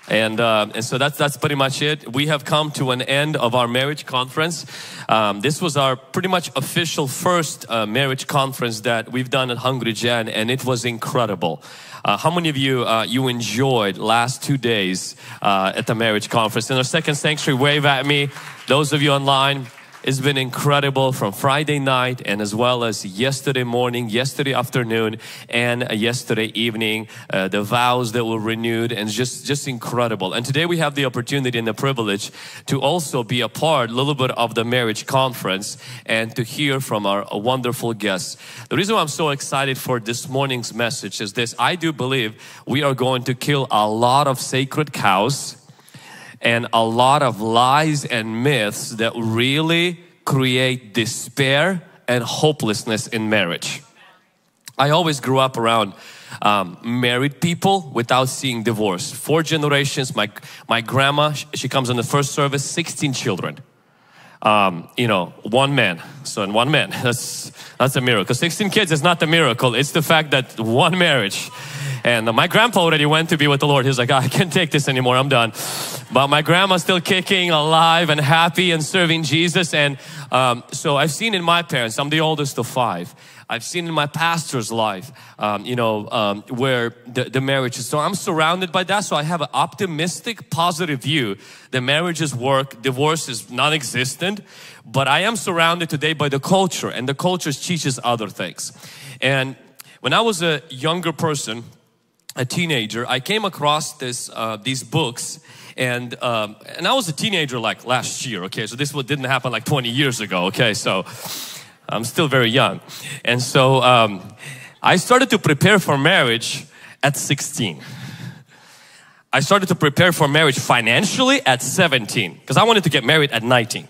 And so that's pretty much it. We have come to an end of our marriage conference. This was our pretty much official first marriage conference that we've done at Hungry Gen, and it was incredible. How many of you, you enjoyed last 2 days at the marriage conference? In our second sanctuary, wave at me. Those of you online, it's been incredible from Friday night and as well as yesterday morning, yesterday afternoon, and yesterday evening. The vows that were renewed, and just incredible. And today we have the opportunity and the privilege to also be a part, a little bit of the marriage conference, and to hear from our wonderful guests. The reason why I'm so excited for this morning's message is this. I do believe we are going to kill a lot of sacred cows and a lot of lies and myths that really create despair and hopelessness in marriage. I always grew up around married people without seeing divorce. 4 generations. My grandma, she comes in the first service, 16 children. One man. So in one man, that's a miracle. 16 kids is not the miracle. It's the fact that one marriage. And my grandpa already went to be with the Lord. He's like, I can't take this anymore. I'm done. But my grandma's still kicking, alive and happy and serving Jesus. And so I've seen in my parents, I'm the oldest of 5. I've seen in my pastor's life, where the marriage is. So I'm surrounded by that. So I have an optimistic, positive view that marriages work, divorce is non-existent. But I am surrounded today by the culture, and the culture teaches other things. And when I was a younger person, a teenager, I came across this these books, and I was a teenager like last year. Okay, so this didn't happen like 20 years ago. Okay, so I'm still very young, and so I started to prepare for marriage at 16. I started to prepare for marriage financially at 17 because I wanted to get married at 19.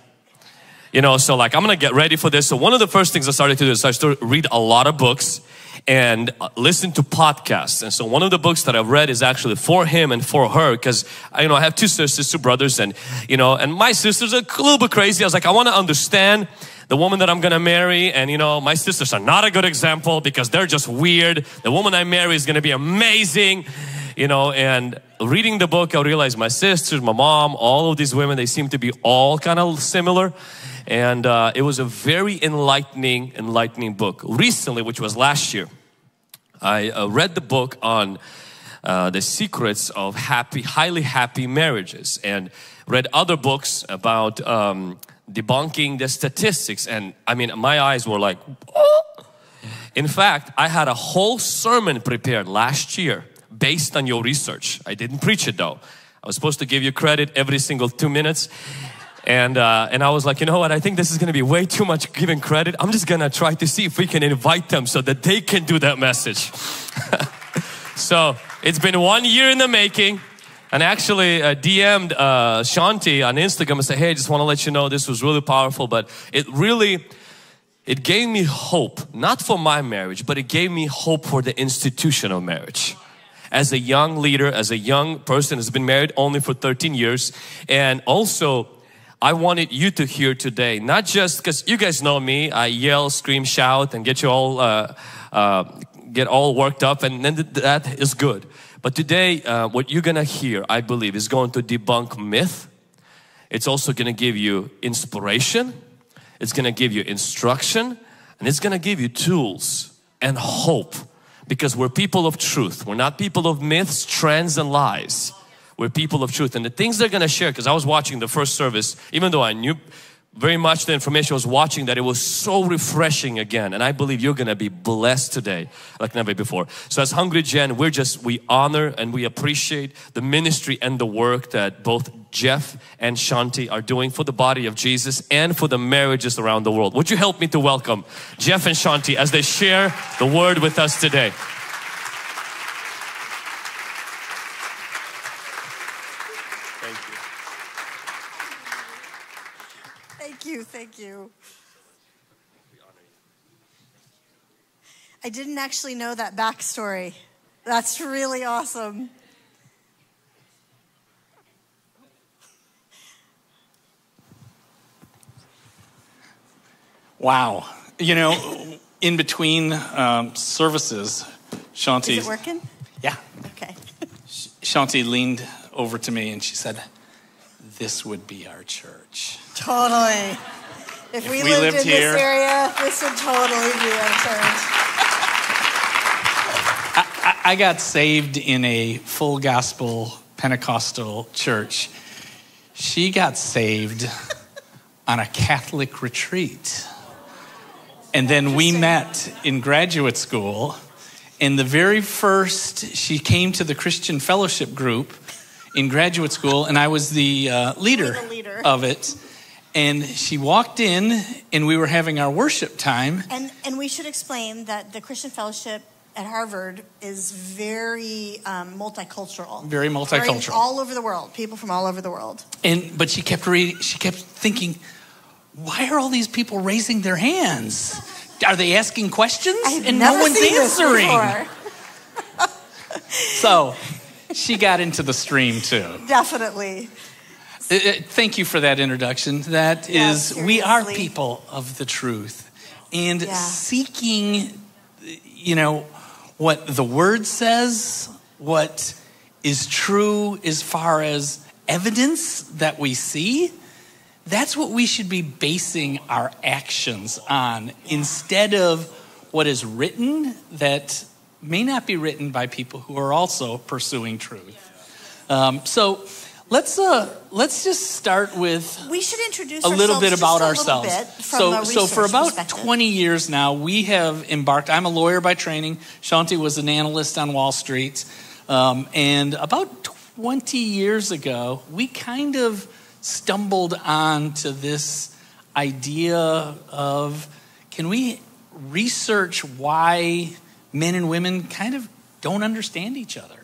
So like I'm gonna get ready for this. So one of the first things I started to do is I started to read a lot of books and listen to podcasts. And so one of the books that I've read is actually For Him and For Her, because I have 2 sisters, 2 brothers, and and my sisters are a little bit crazy. I was like, I want to understand the woman that I'm gonna marry, and my sisters are not a good example because they're just weird. The woman I marry is gonna be amazing, and reading the book, I realized my sisters, my mom, all of these women, they seem to be all kind of similar. And it was a very enlightening book. Recently, which was last year, I read the book on the secrets of highly happy marriages, and read other books about debunking the statistics. And I mean, my eyes were like, oh. In fact, I had a whole sermon prepared last year based on your research. I didn't preach it though. I was supposed to give you credit every single 2 minutes. And I was like, you know what, I think this is going to be way too much giving credit. I'm just going to try to see if we can invite them so that they can do that message. So it's been 1 year in the making. And actually DM'd Shaunti on Instagram and said, hey, I just want to let you know this was really powerful. But it gave me hope, not for my marriage, but it gave me hope for the institution of marriage. As a young leader, as a young person who's been married only for 13 years. And also, I wanted you to hear today, not just because you guys know me, I yell, scream, shout, and get you all get all worked up, and then that is good. But today, what you're gonna hear, I believe, is going to debunk myth. It's also gonna give you inspiration. It's gonna give you instruction, and it's gonna give you tools and hope, because we're people of truth. We're not people of myths, trends, and lies. We're people of truth. And the things they're going to share, because I was watching the first service, even though I knew very much the information, I was watching that, it was so refreshing again. And I believe you're going to be blessed today like never before. So as Hungry Gen, we honor and we appreciate the ministry and the work that both Jeff and Shaunti are doing for the body of Jesus and for the marriages around the world. Would you help me to welcome Jeff and Shaunti as they share the word with us today? I didn't actually know that backstory. That's really awesome. Wow. You know, in between services, Shaunti... Is it working? Yeah. Okay. Shaunti leaned over to me and she said, this would be our church. Totally. If we lived in here, this area, this would totally be our church. I got saved in a full gospel Pentecostal church. She got saved on a Catholic retreat. And then we met in graduate school. And the very first, she came to the Christian fellowship group in graduate school, and I was the leader of it. And she walked in, and we were having our worship time. And we should explain that the Christian Fellowship at Harvard is very multicultural. Very multicultural. Very all over the world. People from all over the world. But she kept reading. She kept thinking, why are all these people raising their hands? Are they asking questions? And no one's answering. So she got into the stream too. Definitely. Thank you for that introduction. That is, seriously. We are people of the truth. And seeking, you know, what the Word says, what is true as far as evidence that we see, that's what we should be basing our actions on instead of what is written that may not be written by people who are also pursuing truth. So... Let's just start with a little bit about ourselves. So for about 20 years now, we have embarked. I'm a lawyer by training. Shaunti was an analyst on Wall Street. And about 20 years ago, we kind of stumbled onto this idea of, can we research why men and women kind of don't understand each other?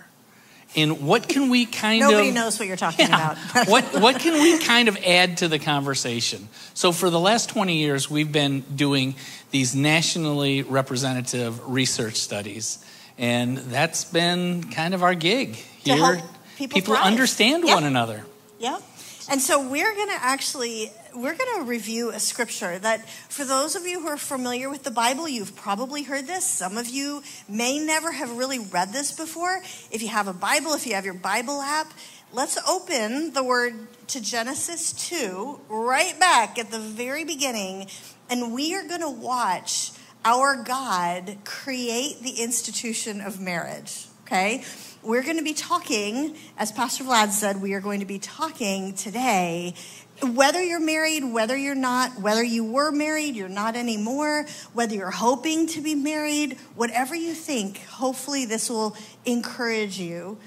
And what can we kind of... Nobody knows what you're talking about. what can we kind of add to the conversation? So for the last 20 years, we've been doing these nationally representative research studies. And that's been kind of our gig here. To help people understand one another. Yep. And so we're going to actually... We're going to review a scripture that, for those of you who are familiar with the Bible, you've probably heard this. Some of you may never have really read this before. If you have a Bible, if you have your Bible app, let's open the word to Genesis 2, right back at the very beginning, and we are going to watch our God create the institution of marriage, okay? We're going to be talking, as Pastor Vlad said, we are going to be talking today. Whether you're married, whether you're not, whether you were married, you're not anymore, whether you're hoping to be married, whatever you think, hopefully this will encourage you.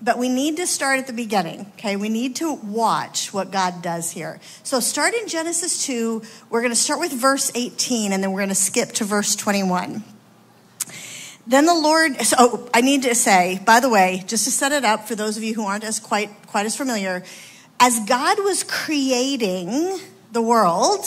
But we need to start at the beginning, okay? We need to watch what God does here. So start in Genesis 2. We're going to start with verse 18, and then we're going to skip to verse 21. Then the Lord, oh, I need to say, by the way, just to set it up for those of you who aren't as quite as familiar, as God was creating the world,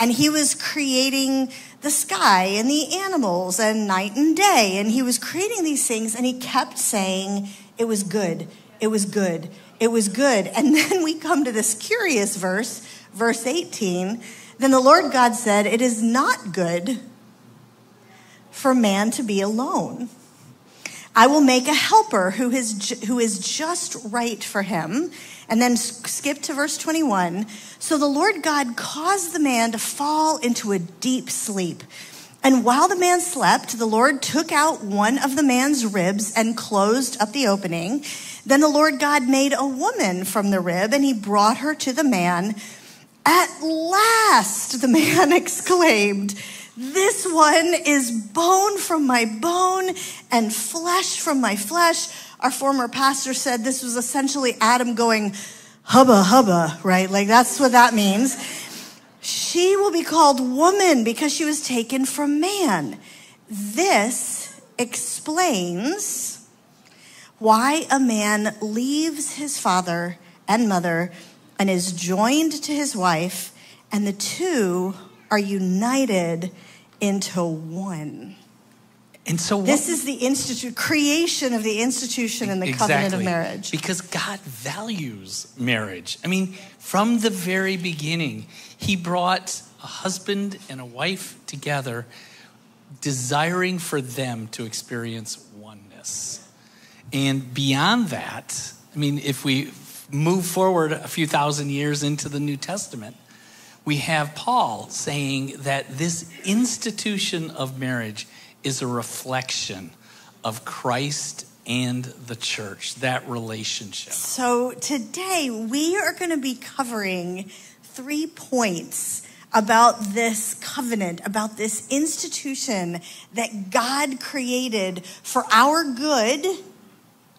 and he was creating the sky and the animals and night and day, and he was creating these things, and he kept saying, it was good, it was good, it was good. And then we come to this curious verse, verse 18. Then the Lord God said, it is not good for man to be alone. I will make a helper who is just right for him. And then skip to verse 21. So the Lord God caused the man to fall into a deep sleep. And while the man slept, the Lord took out one of the man's ribs and closed up the opening. Then the Lord God made a woman from the rib, and he brought her to the man. At last, the man exclaimed, this one is bone from my bone and flesh from my flesh. Our former pastor said this was essentially Adam going, hubba, hubba, right? Like that's what that means. She will be called woman because she was taken from man. This explains why a man leaves his father and mother and is joined to his wife, and the two are united into one. And so this is the creation of the institution and the covenant of marriage. Because God values marriage. I mean, from the very beginning, he brought a husband and a wife together, desiring for them to experience oneness. And beyond that, I mean, if we move forward a few thousand years into the New Testament, we have Paul saying that this institution of marriage is a reflection of Christ and the church, that relationship. So today we are going to be covering 3 points about this covenant, about this institution that God created for our good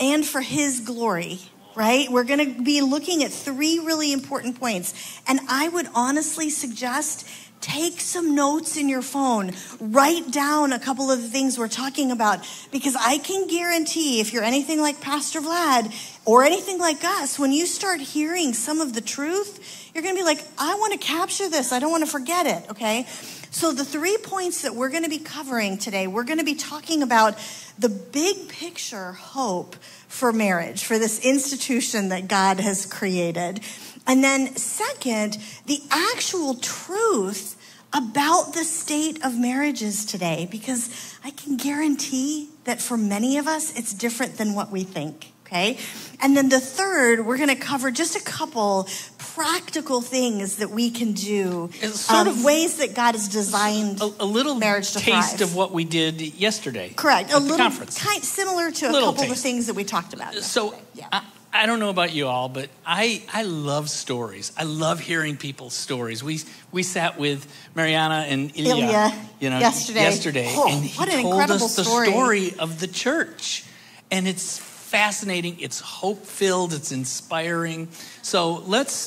and for his glory, right? We're going to be looking at 3 really important points. And I would honestly suggest take some notes in your phone. Write down a couple of the things we're talking about, because I can guarantee if you're anything like Pastor Vlad or anything like us, when you start hearing some of the truth, you're going to be like, I want to capture this. I don't want to forget it, okay? So the 3 points that we're going to be covering today, we're going to be talking about the big picture hope for marriage, for this institution that God has created. And then second, the actual truth about the state of marriages today, because I can guarantee that for many of us, it's different than what we think, okay? And then the third, we're gonna cover just a couple practical things that we can do, sort of ways that God has designed marriage to thrive. A little taste of what we did yesterday. Correct, a little kind similar to a couple of the things that we talked about. So, yeah. I don't know about you all, but I love stories. I love hearing people's stories. We sat with Mariana and Ilya yesterday and he told us the story of the church. And it's fascinating. It's hope-filled. It's inspiring. So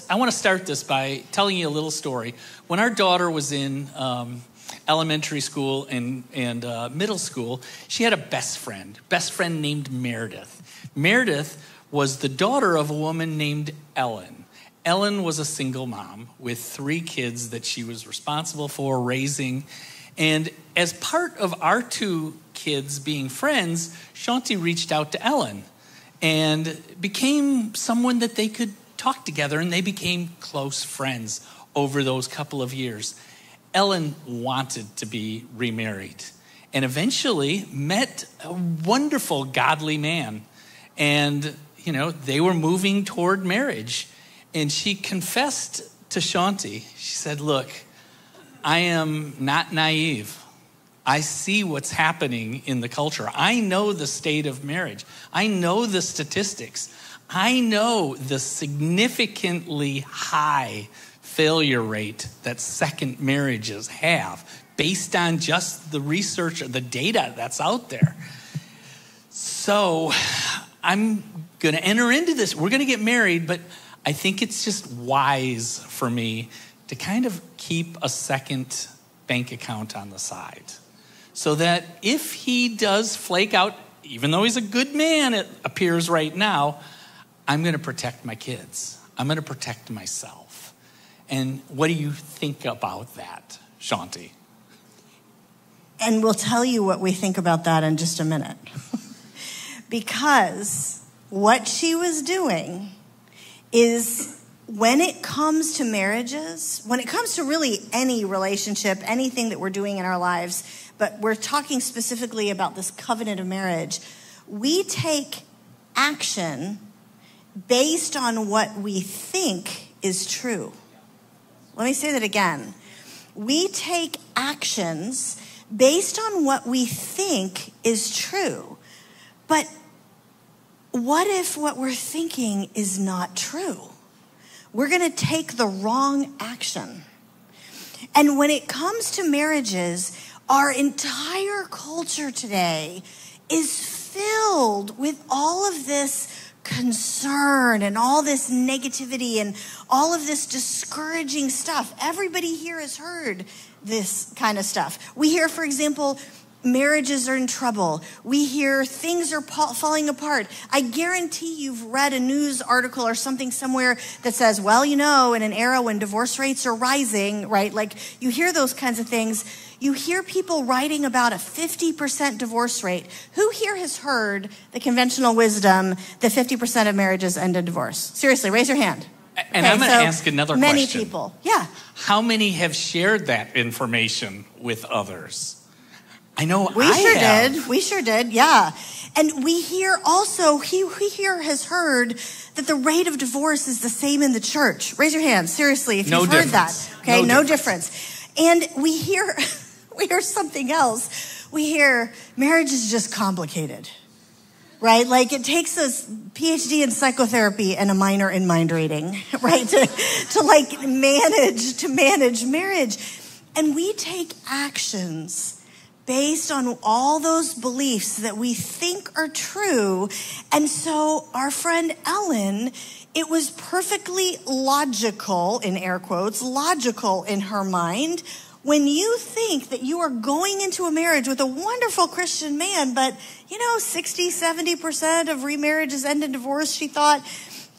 I want to start this by telling you a little story. When our daughter was in elementary school and middle school, she had a best friend named Meredith. Meredith was the daughter of a woman named Ellen. Ellen was a single mom with 3 kids that she was responsible for raising. And as part of our 2 kids being friends, Shaunti reached out to Ellen and became someone that they could talk together, and they became close friends over those couple of years. Ellen wanted to be remarried and eventually met a wonderful godly man. And you know, they were moving toward marriage. And she confessed to Shaunti. She said, look, I am not naive. I see what's happening in the culture. I know the state of marriage. I know the statistics. I know the significantly high failure rate that second marriages have based on just the research or the data that's out there. So I'm going to enter into this. We're going to get married, but I think it's just wise for me to kind of keep a second bank account on the side so that if he does flake out, even though he's a good man, it appears right now, I'm going to protect my kids. I'm going to protect myself. And what do you think about that, Shaunti? And we'll tell you what we think about that in just a minute. Because what she was doing is, when it comes to marriages, when it comes to really any relationship, anything that we're doing in our lives, but we're talking specifically about this covenant of marriage, we take action based on what we think is true. Let me say that again. We take actions based on what we think is true. But what if what we're thinking is not true? We're going to take the wrong action. And when it comes to marriages, our entire culture today is filled with all of this concern and all this negativity and all of this discouraging stuff. Everybody here has heard this kind of stuff. We hear, for example, marriages are in trouble. We hear things are falling apart. I guarantee you've read a news article or something somewhere that says, well, you know, in an era when divorce rates are rising, right? Like, you hear those kinds of things. You hear people writing about a 50% divorce rate. Who here has heard the conventional wisdom that 50% of marriages end in divorce? Seriously, raise your hand. And okay, I'm going to ask another question. Many people, yeah. How many have shared that information with others? I know I sure did. We sure did, yeah. And we hear also, he here has heard that the rate of divorce is the same in the church. Raise your hand, seriously, if you've heard that. Okay, no difference. And we hear, something else. We hear marriage is just complicated, right? Like it takes us PhD in psychotherapy and a minor in mind reading, right? to like manage marriage. And we take actions based on all those beliefs that we think are true. And so our friend Ellen, it was perfectly logical, in air quotes, logical in her mind, when you think that you are going into a marriage with a wonderful Christian man, but, you know, 60, 70% of remarriages end in divorce, she thought.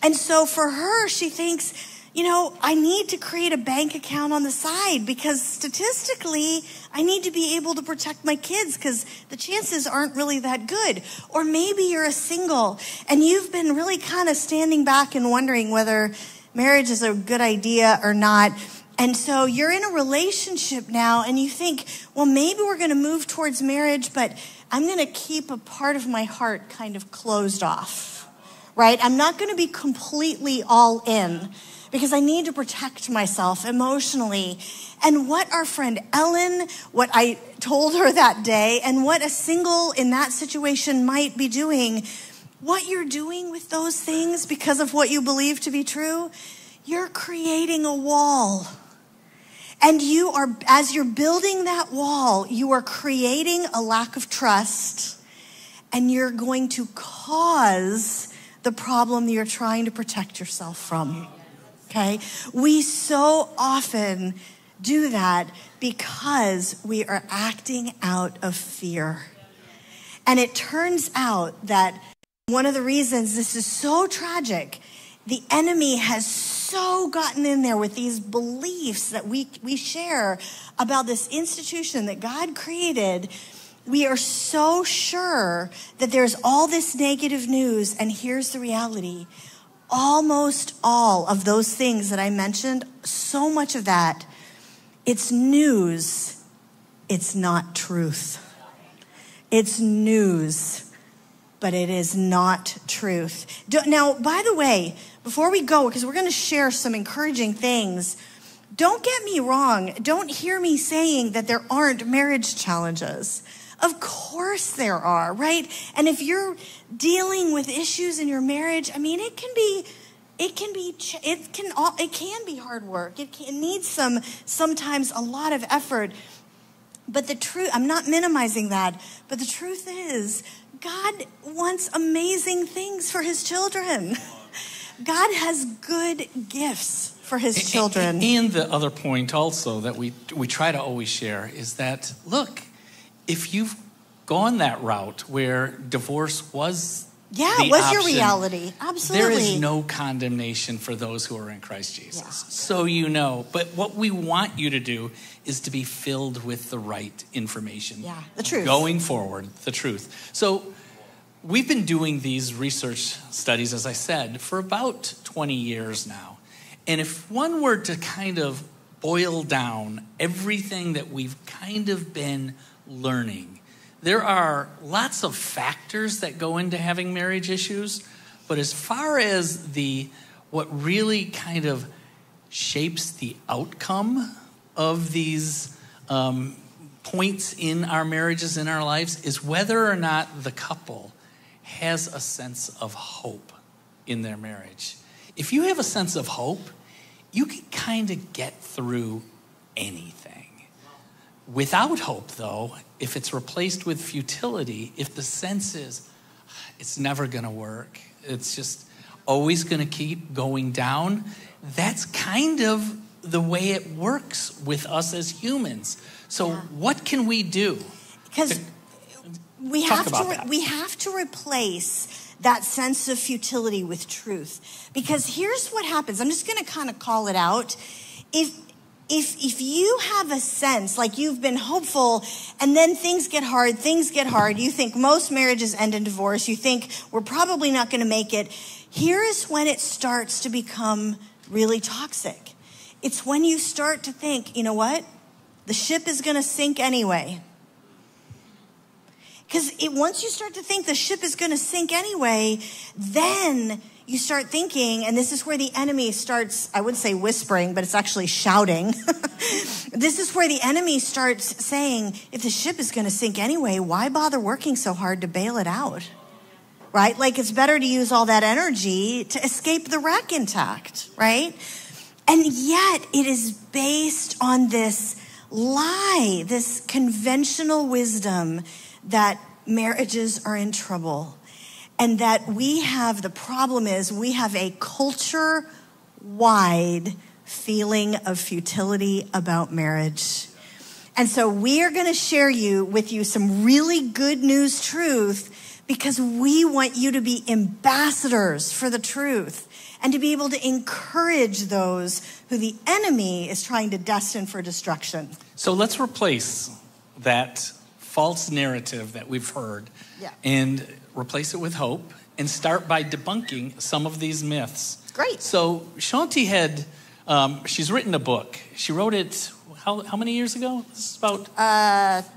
And so for her, she thinks, you know, I need to create a bank account on the side because statistically, I need to be able to protect my kids because the chances aren't really that good. Or maybe you're a single and you've been really kind of standing back and wondering whether marriage is a good idea or not. And so you're in a relationship now and you think, well, maybe we're going to move towards marriage, but I'm going to keep a part of my heart kind of closed off, right? I'm not going to be completely all in, because I need to protect myself emotionally. And what our friend Ellen, what I told her that day, and what a single in that situation might be doing, what you're doing with those things because of what you believe to be true, you're creating a wall. And you are, as you're building that wall, you are creating a lack of trust, and you're going to cause the problem that you're trying to protect yourself from. Okay, we so often do that because we are acting out of fear. And it turns out that one of the reasons this is so tragic, the enemy has so gotten in there with these beliefs that we share about this institution that God created. We are so sure that there's all this negative news, and here's the reality. Almost all of those things that I mentioned, so much of that, it's news, it's not truth. It's news, but it is not truth. Now, by the way, before we go, because we're going to share some encouraging things, don't get me wrong. Don't hear me saying that there aren't marriage challenges. Of course there are, right? And if you're dealing with issues in your marriage, I mean, it can be hard work. It needs sometimes a lot of effort. But the truth, I'm not minimizing that, but the truth is God wants amazing things for his children. God has good gifts for his children. And the other point also that we try to always share is that, look, if you've gone that route where divorce was your reality, absolutely, there is no condemnation for those who are in Christ Jesus. Yeah. So you know, but what we want you to do is to be filled with the right information. Yeah, the truth. Going forward, the truth. So we've been doing these research studies, as I said, for about 20 years now. And if one were to kind of boil down everything that we've kind of been learning, there are lots of factors that go into having marriage issues, but as far as what really kind of shapes the outcome of these points in our marriages, in our lives, is whether or not the couple has a sense of hope in their marriage. If you have a sense of hope, you can kind of get through anything. Without hope, though, if it's replaced with futility, if the sense is it's never going to work, it's just always going to keep going down, that's kind of the way it works with us as humans. So what can we do? Because we have to replace that sense of futility with truth. Because here's what happens. I'm just going to kind of call it out. If If you have a sense, like you've been hopeful, and then things get hard, you think most marriages end in divorce, you think we're probably not going to make it, here is when it starts to become really toxic. It's when you start to think, you know what? The ship is going to sink anyway. Because once you start to think the ship is going to sink anyway, then you start thinking, and this is where the enemy starts, I would say whispering, but it's actually shouting. This is where the enemy starts saying, if the ship is going to sink anyway, why bother working so hard to bail it out? Right? Like it's better to use all that energy to escape the wreck intact, right? And yet it is based on this lie, this conventional wisdom that marriages are in trouble, and that the problem is we have a culture-wide feeling of futility about marriage. And so we are gonna share with you some really good news truth, because we want you to be ambassadors for the truth and to be able to encourage those who the enemy is trying to destine for destruction. So let's replace that false narrative that we've heard, yeah, and replace it with hope, and start by debunking some of these myths. Great. So Shaunti had, she's written a book. She wrote it how many years ago? This is about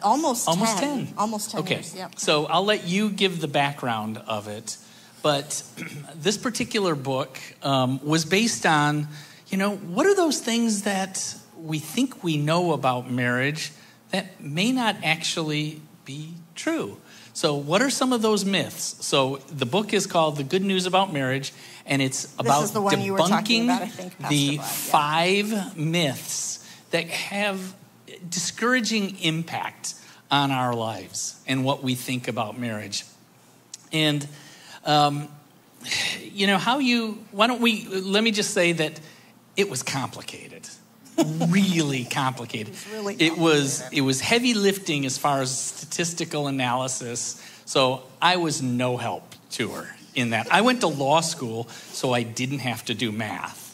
almost 10. Almost 10 years. Yep. So I'll let you give the background of it, but this particular book was based on, you know, what are those things that we think we know about marriage that may not actually be true. So what are some of those myths? So the book is called The Good News About Marriage, and it's about debunking the 5 myths that have discouraging impact on our lives and what we think about marriage. And, you know, let me just say that it was complicated. Really complicated. It was heavy lifting as far as statistical analysis. So I was no help to her in that. I went to law school, so I didn't have to do math.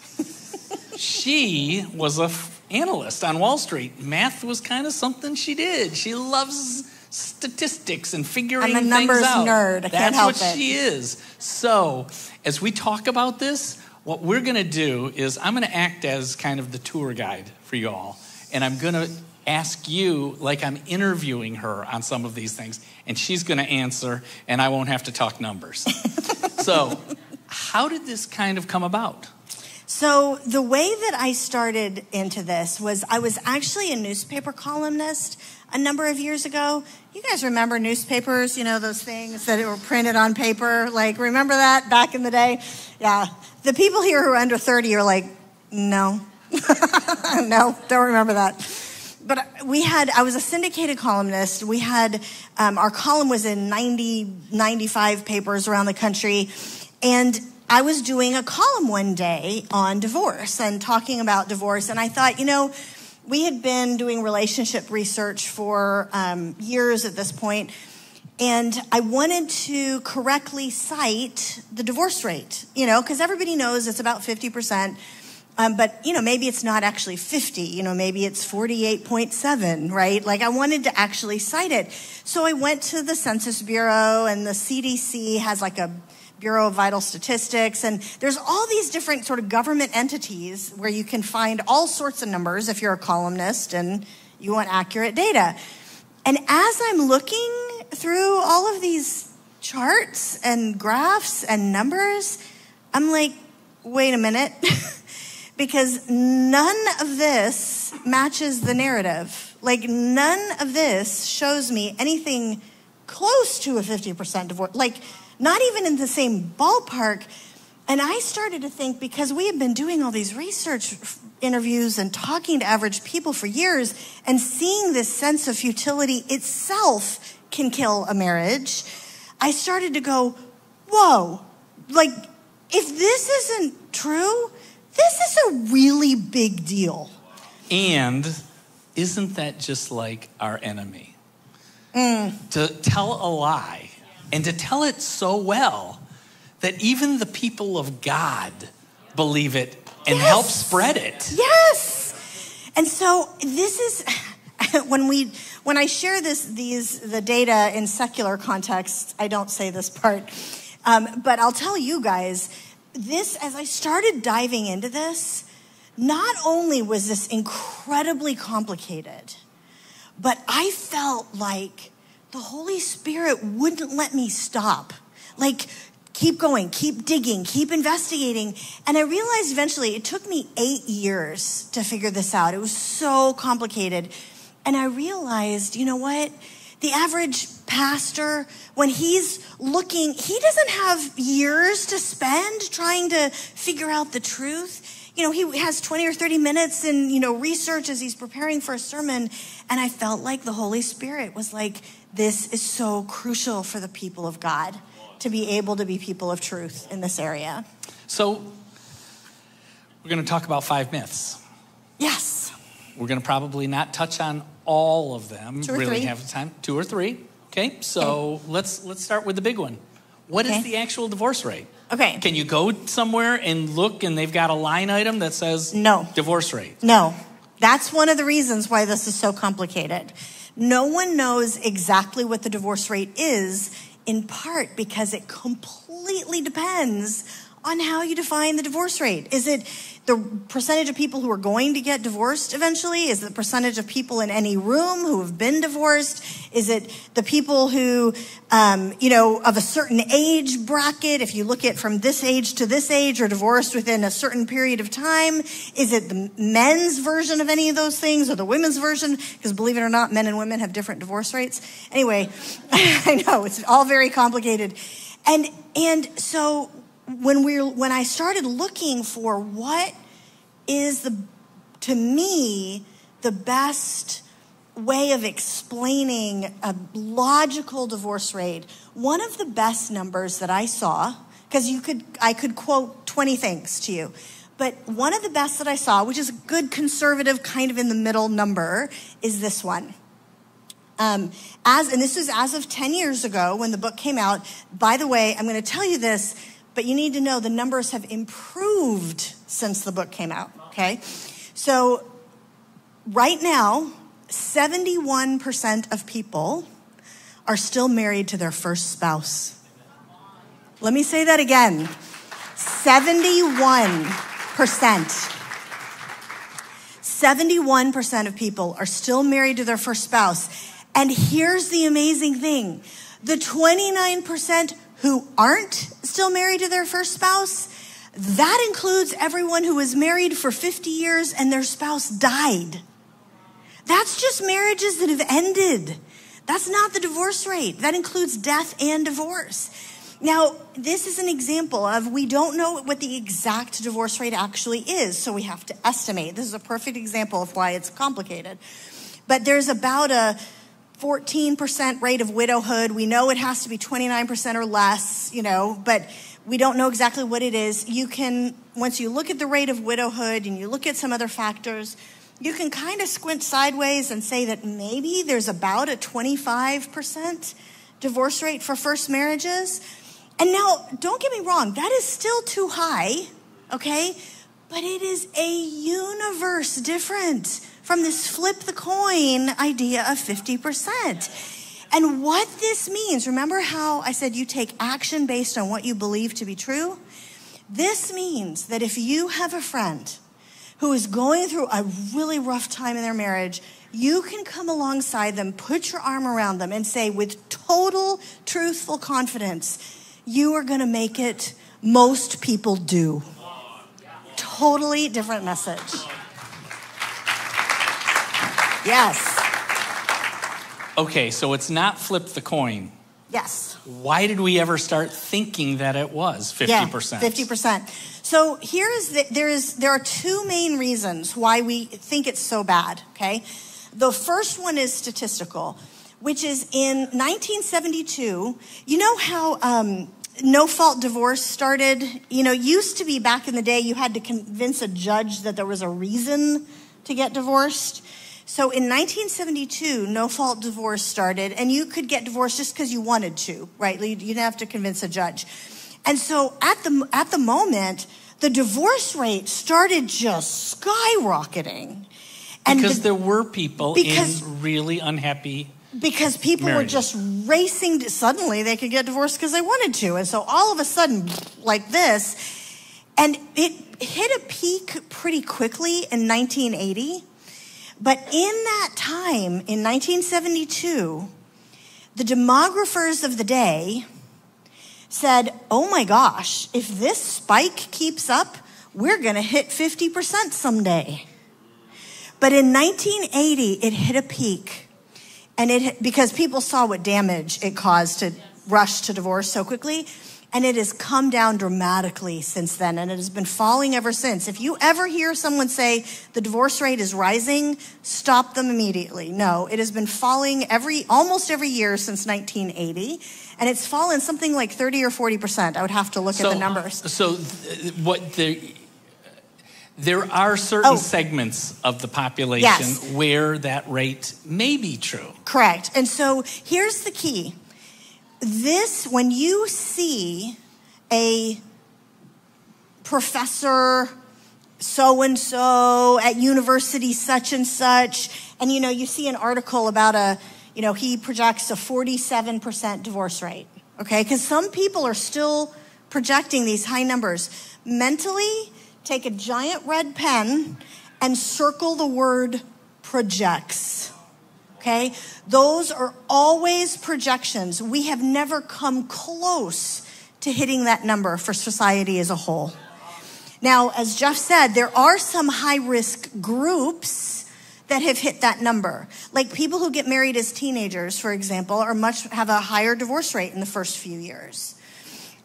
She was an analyst on Wall Street. Math was kind of something she did. She loves statistics and figuring things out. I'm a numbers nerd. I can't help it. That's what she is. So as we talk about this, what we're going to do is I'm going to act as kind of the tour guide for you all. And I'm going to ask you, like I'm interviewing her on some of these things. And she's going to answer, and I won't have to talk numbers. So how did this kind of come about? So the way that I started into this was I was actually a newspaper columnist a number of years ago. You guys remember newspapers, you know, those things that were printed on paper? Like, remember that back in the day? Yeah. The people here who are under 30 are like, no. No, don't remember that. But I was a syndicated columnist. We had, our column was in 95 papers around the country. And I was doing a column one day on divorce and talking about divorce. And I thought, you know, we had been doing relationship research for years at this point, and I wanted to correctly cite the divorce rate, you know, because everybody knows it's about 50%, but, you know, maybe it's not actually 50, you know, maybe it's 48.7, right? Like, I wanted to actually cite it. So I went to the Census Bureau, and the CDC has like a Bureau of Vital Statistics, and there's all these different sort of government entities where you can find all sorts of numbers if you're a columnist and you want accurate data. And as I'm looking through all of these charts and graphs and numbers, I'm like, wait a minute, because none of this matches the narrative. Like, none of this shows me anything close to a 50% divorce. Like, not even in the same ballpark. And I started to think, because we had been doing all these research interviews and talking to average people for years, and seeing this sense of futility itself can kill a marriage, I started to go, whoa, like, if this isn't true, this is a really big deal. And isn't that just like our enemy? To tell a lie. And to tell it so well that even the people of God believe it and help spread it. Yes. And so this is, when I share the data in secular context, I don't say this part, but I'll tell you guys, this, as I started diving into this, not only was this incredibly complicated, but I felt like the Holy Spirit wouldn't let me stop. Like, keep going, keep digging, keep investigating. And I realized eventually it took me 8 years to figure this out. It was so complicated. And I realized, you know what? The average pastor, when he's looking, he doesn't have years to spend trying to figure out the truth. You know, he has 20 or 30 minutes in, you know, research as he's preparing for a sermon. And I felt like the Holy Spirit was like, this is so crucial for the people of God to be able to be people of truth in this area. So we're going to talk about 5 myths. Yes. We're going to probably not touch on all of them. Two or three. 2 or 3. Okay. So let's start with the big one. What is the actual divorce rate? Okay. Can you go somewhere and look and they've got a line item that says no divorce rate? No. That's one of the reasons why this is so complicated. No one knows exactly what the divorce rate is, in part because it completely depends on how you define the divorce rate. Is it the percentage of people who are going to get divorced eventually? Is it the percentage of people in any room who have been divorced? Is it the people who, you know, of a certain age bracket, if you look at from this age to this age, are divorced within a certain period of time? Is it the men's version of any of those things or the women's version? Because believe it or not, men and women have different divorce rates. Anyway, I know, it's all very complicated. And so when I started looking for what is to me the best way of explaining a logical divorce rate, one of the best numbers that I saw, because I could quote 20 things to you, but one of the best that I saw, which is a good conservative kind of in the middle number, is this one. And this is as of 10 years ago when the book came out. By the way, I'm going to tell you this, but you need to know the numbers have improved since the book came out, okay? So right now, 71% of people are still married to their first spouse. Let me say that again. 71%. 71% of people are still married to their first spouse. And here's the amazing thing. The 29% who aren't still married to their first spouse, that includes everyone who was married for 50 years and their spouse died. That's just marriages that have ended. That's not the divorce rate. That includes death and divorce. Now, this is an example of we don't know what the exact divorce rate actually is, so we have to estimate. This is a perfect example of why it's complicated. But there's about a 14% rate of widowhood. We know it has to be 29% or less, you know, but we don't know exactly what it is. You can, once you look at the rate of widowhood and you look at some other factors, you can kind of squint sideways and say that maybe there's about a 25% divorce rate for first marriages. And now, don't get me wrong, that is still too high, okay? But it is a universe different from this flip the coin idea of 50%. And what this means, remember how I said you take action based on what you believe to be true? This means that if you have a friend who is going through a really rough time in their marriage, you can come alongside them, put your arm around them, and say with total truthful confidence, you are gonna make it. Most people do. Totally different message. Yes. Okay, so it's not flip the coin. Yes. Why did we ever start thinking that it was 50%? Yeah, 50%. So here is there are 2 main reasons why we think it's so bad, okay? The first one is statistical, which is in 1972, you know how no-fault divorce started? You know, used to be back in the day you had to convince a judge that there was a reason to get divorced. So in 1972, no-fault divorce started, and you could get divorced just because you wanted to, right? You didn't have to convince a judge. And so at the moment, the divorce rate started just skyrocketing. And because there were people in really unhappy because people marriages. Were just racing. Suddenly they could get divorced because they wanted to. And so all of a sudden, like this, and it hit a peak pretty quickly in 1980. But in that time, in 1972, the demographers of the day said, oh my gosh, if this spike keeps up, we're going to hit 50% someday. But in 1980, it hit a peak. And it, because people saw what damage it caused to rush to divorce so quickly. And it has come down dramatically since then. And it has been falling ever since. If you ever hear someone say the divorce rate is rising, stop them immediately. No, it has been falling almost every year since 1980. And it's fallen something like 30 or 40%. I would have to look at the numbers. So there are certain segments of the population where that rate may be true. Correct. And so here's the key. This, when you see a professor so-and-so at university such-and-such, and, you know, you see an article about a, you know, he projects a 47% divorce rate, okay? Because some people are still projecting these high numbers. Mentally, take a giant red pen and circle the word projects. Okay? Those are always projections. We have never come close to hitting that number for society as a whole. Now, as Jeff said, there are some high-risk groups that have hit that number. Like people who get married as teenagers, for example, have a higher divorce rate in the first few years.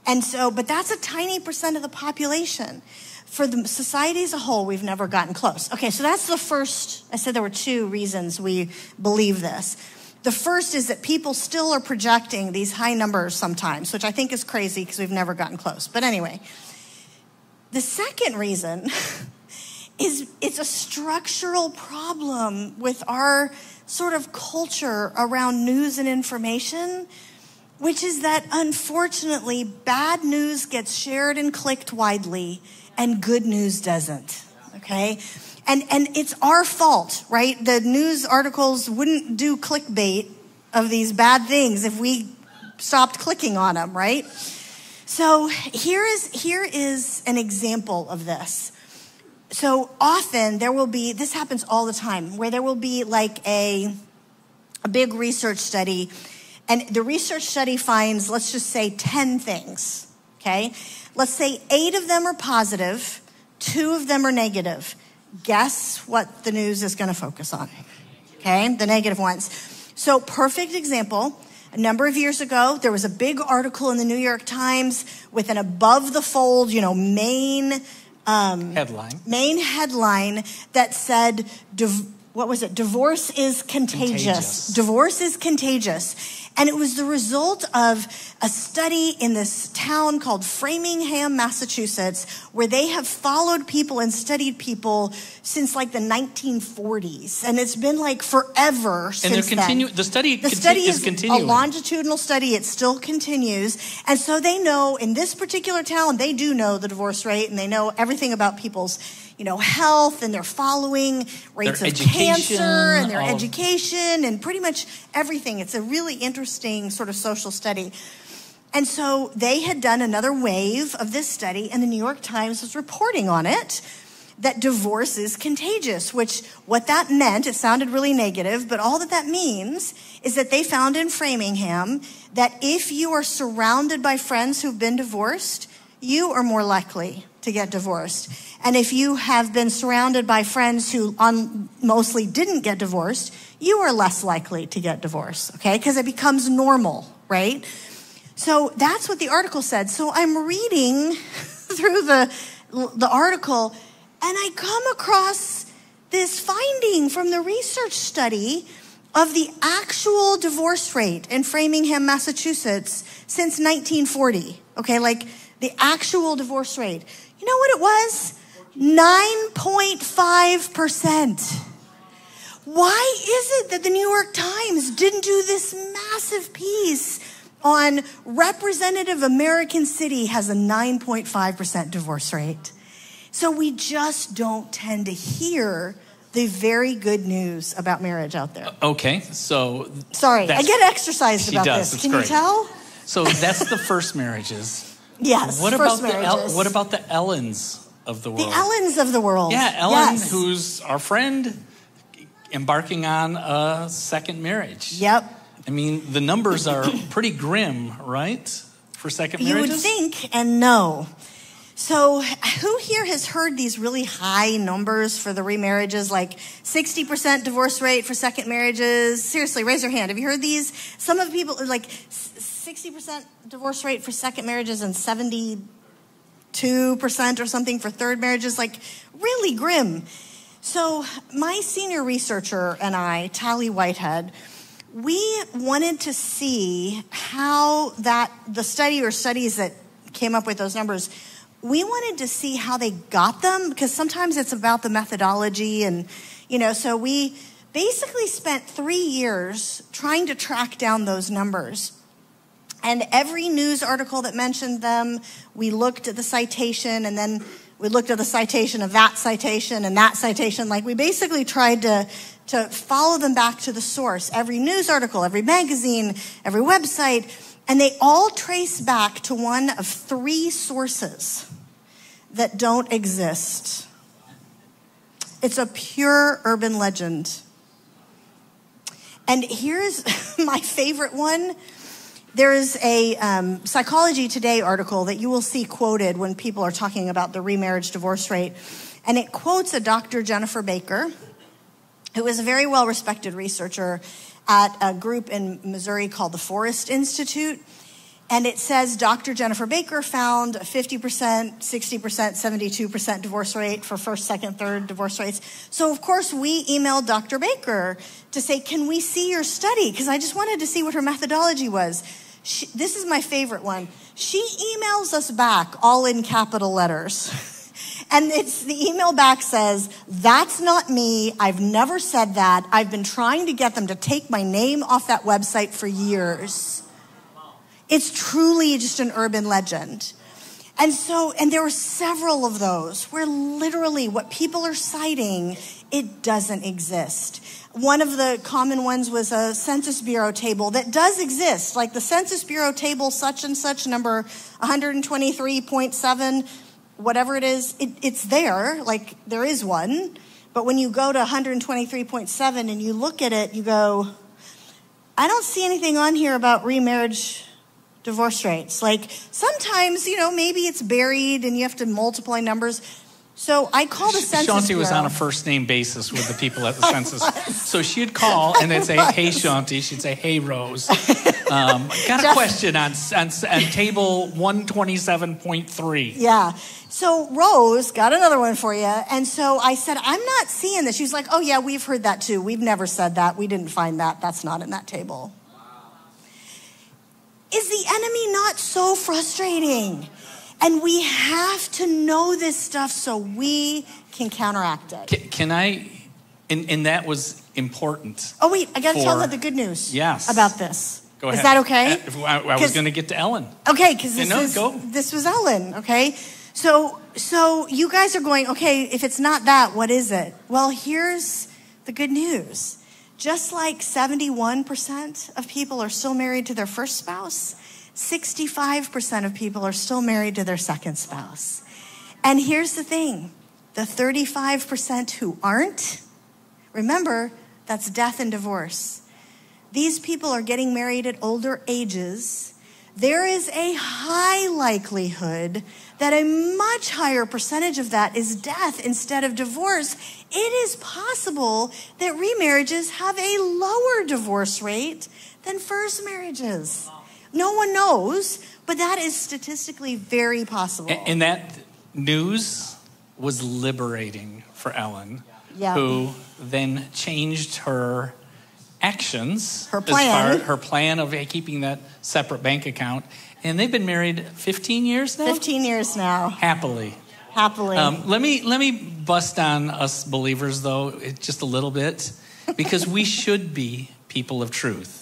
And so, but that's a tiny percent of the population. For the society as a whole, we've never gotten close. Okay, so that's the first. I said there were two reasons we believe this. The first is that people still are projecting these high numbers sometimes, which I think is crazy because we've never gotten close. But anyway, the second reason is it's a structural problem with our sort of culture around news and information, which is that, unfortunately, bad news gets shared and clicked widely, and good news doesn't, okay? And it's our fault, right? The news articles wouldn't do clickbait of these bad things if we stopped clicking on them, right? So here is an example of this. So often there will be, this happens all the time, where there will be like a big research study, and the research study finds, let's just say 10 things, okay? Let's say 8 of them are positive, 2 of them are negative. Guess what the news is going to focus on? Okay, the negative ones. So perfect example, a number of years ago, there was a big article in the New York Times with an above the fold, you know, main headline that said, what was it? Divorce is contagious. Divorce is contagious. And it was the result of a study in this town called Framingham, Massachusetts, where they have followed people and studied people since like the 1940s. And it's been like forever since then. And the study is continuing. A longitudinal study. It still continues. And so they know in this particular town, they do know the divorce rate and they know everything about people's, you know, health and their following rates of cancer and their education and pretty much everything. It's a really interesting sort of social study. And so they had done another wave of this study, and the New York Times was reporting on it, that divorce is contagious, which what that meant, it sounded really negative, but all that that means is that they found in Framingham that if you are surrounded by friends who've been divorced, you are more likely to get divorced. And if you have been surrounded by friends who mostly didn't get divorced, you are less likely to get divorced, okay? Because it becomes normal, right? So that's what the article said. So I'm reading through the article, and I come across this finding from the research study of the actual divorce rate in Framingham, Massachusetts since 1940, okay? Like the actual divorce rate. You know what it was? 9.5%. Why is it that the New York Times didn't do this massive piece on representative American city has a 9.5% divorce rate? So we just don't tend to hear the very good news about marriage out there. Okay, so... Sorry, I get exercised about this. Can you tell? So that's the first marriages. Yes, what about the Ellens of the world? The Ellens of the world. Yeah, Ellen, yes. Who's our friend, embarking on a second marriage. Yep. I mean, the numbers are pretty grim, right, for second marriages? You would think, and no. So who here has heard these really high numbers for the remarriages, like 60% divorce rate for second marriages? Seriously, raise your hand. Have you heard these? Some of the people, like 60% divorce rate for second marriages and 72% or something for third marriages, like really grim. So my senior researcher and I, Tally Whitehead, we wanted to see how that, the study or studies that came up with those numbers, we wanted to see how they got them, because sometimes it's about the methodology and, you know, so we basically spent 3 years trying to track down those numbers. And every news article that mentioned them, we looked at the citation, and then we looked at the citation of that citation and that citation. Like, we basically tried to follow them back to the source. Every news article, every magazine, every website. And they all trace back to one of 3 sources that don't exist. It's a pure urban legend. And here's my favorite one. There is a Psychology Today article that you will see quoted when people are talking about the remarriage divorce rate. And it quotes a Dr. Jennifer Baker, who is a very well-respected researcher at a group in Missouri called the Forest Institute. And it says Dr. Jennifer Baker found 50%, 60%, 72% divorce rate for first, second, third divorce rates. So, of course, we emailed Dr. Baker to say, can we see your study? Because I just wanted to see what her methodology was. This is my favorite one. She emails us back, all in capital letters. And it's, the email back says, that's not me. I've never said that. I've been trying to get them to take my name off that website for years. It's truly just an urban legend. And so, and there were several of those where literally what people are citing, it doesn't exist. One of the common ones was a Census Bureau table that does exist. Like the Census Bureau table such and such, number 123.7, whatever it is, it's there, like there is one, but when you go to 123.7 and you look at it, you go, I don't see anything on here about remarriage divorce rates. Like sometimes, you know, maybe it's buried and you have to multiply numbers. So I called the Census Bureau. Shaunti was on a first name basis with the people at the Census. So she'd call and they'd say, hey, Shaunti. She'd say, hey, Rose. Got a question on table 127.3. Yeah. So Rose got another one for you. And so I said, I'm not seeing this. She was like, oh, yeah, we've heard that too. We've never said that. We didn't find that. That's not in that table. Is the enemy not so frustrating? And we have to know this stuff so we can counteract it. Can I, and that was important. Oh, wait, I got to tell you the good news about this. Go ahead. Is that okay? I was going to get to Ellen. Okay, because this was Ellen, okay? So you guys are going, okay, if it's not that, what is it? Well, here's the good news. Just like 71% of people are still married to their first spouse, 65% of people are still married to their second spouse. And here's the thing, the 35% who aren't, remember, that's death and divorce. These people are getting married at older ages. There is a high likelihood that a much higher percentage of that is death instead of divorce. It is possible that remarriages have a lower divorce rate than first marriages. No one knows, but that is statistically very possible. And that news was liberating for Ellen, who then changed her actions, her plan of keeping that separate bank account. And they've been married 15 years now? 15 years now. Happily. Happily. Let me bust on us believers, though, just a little bit, because we should be people of truth.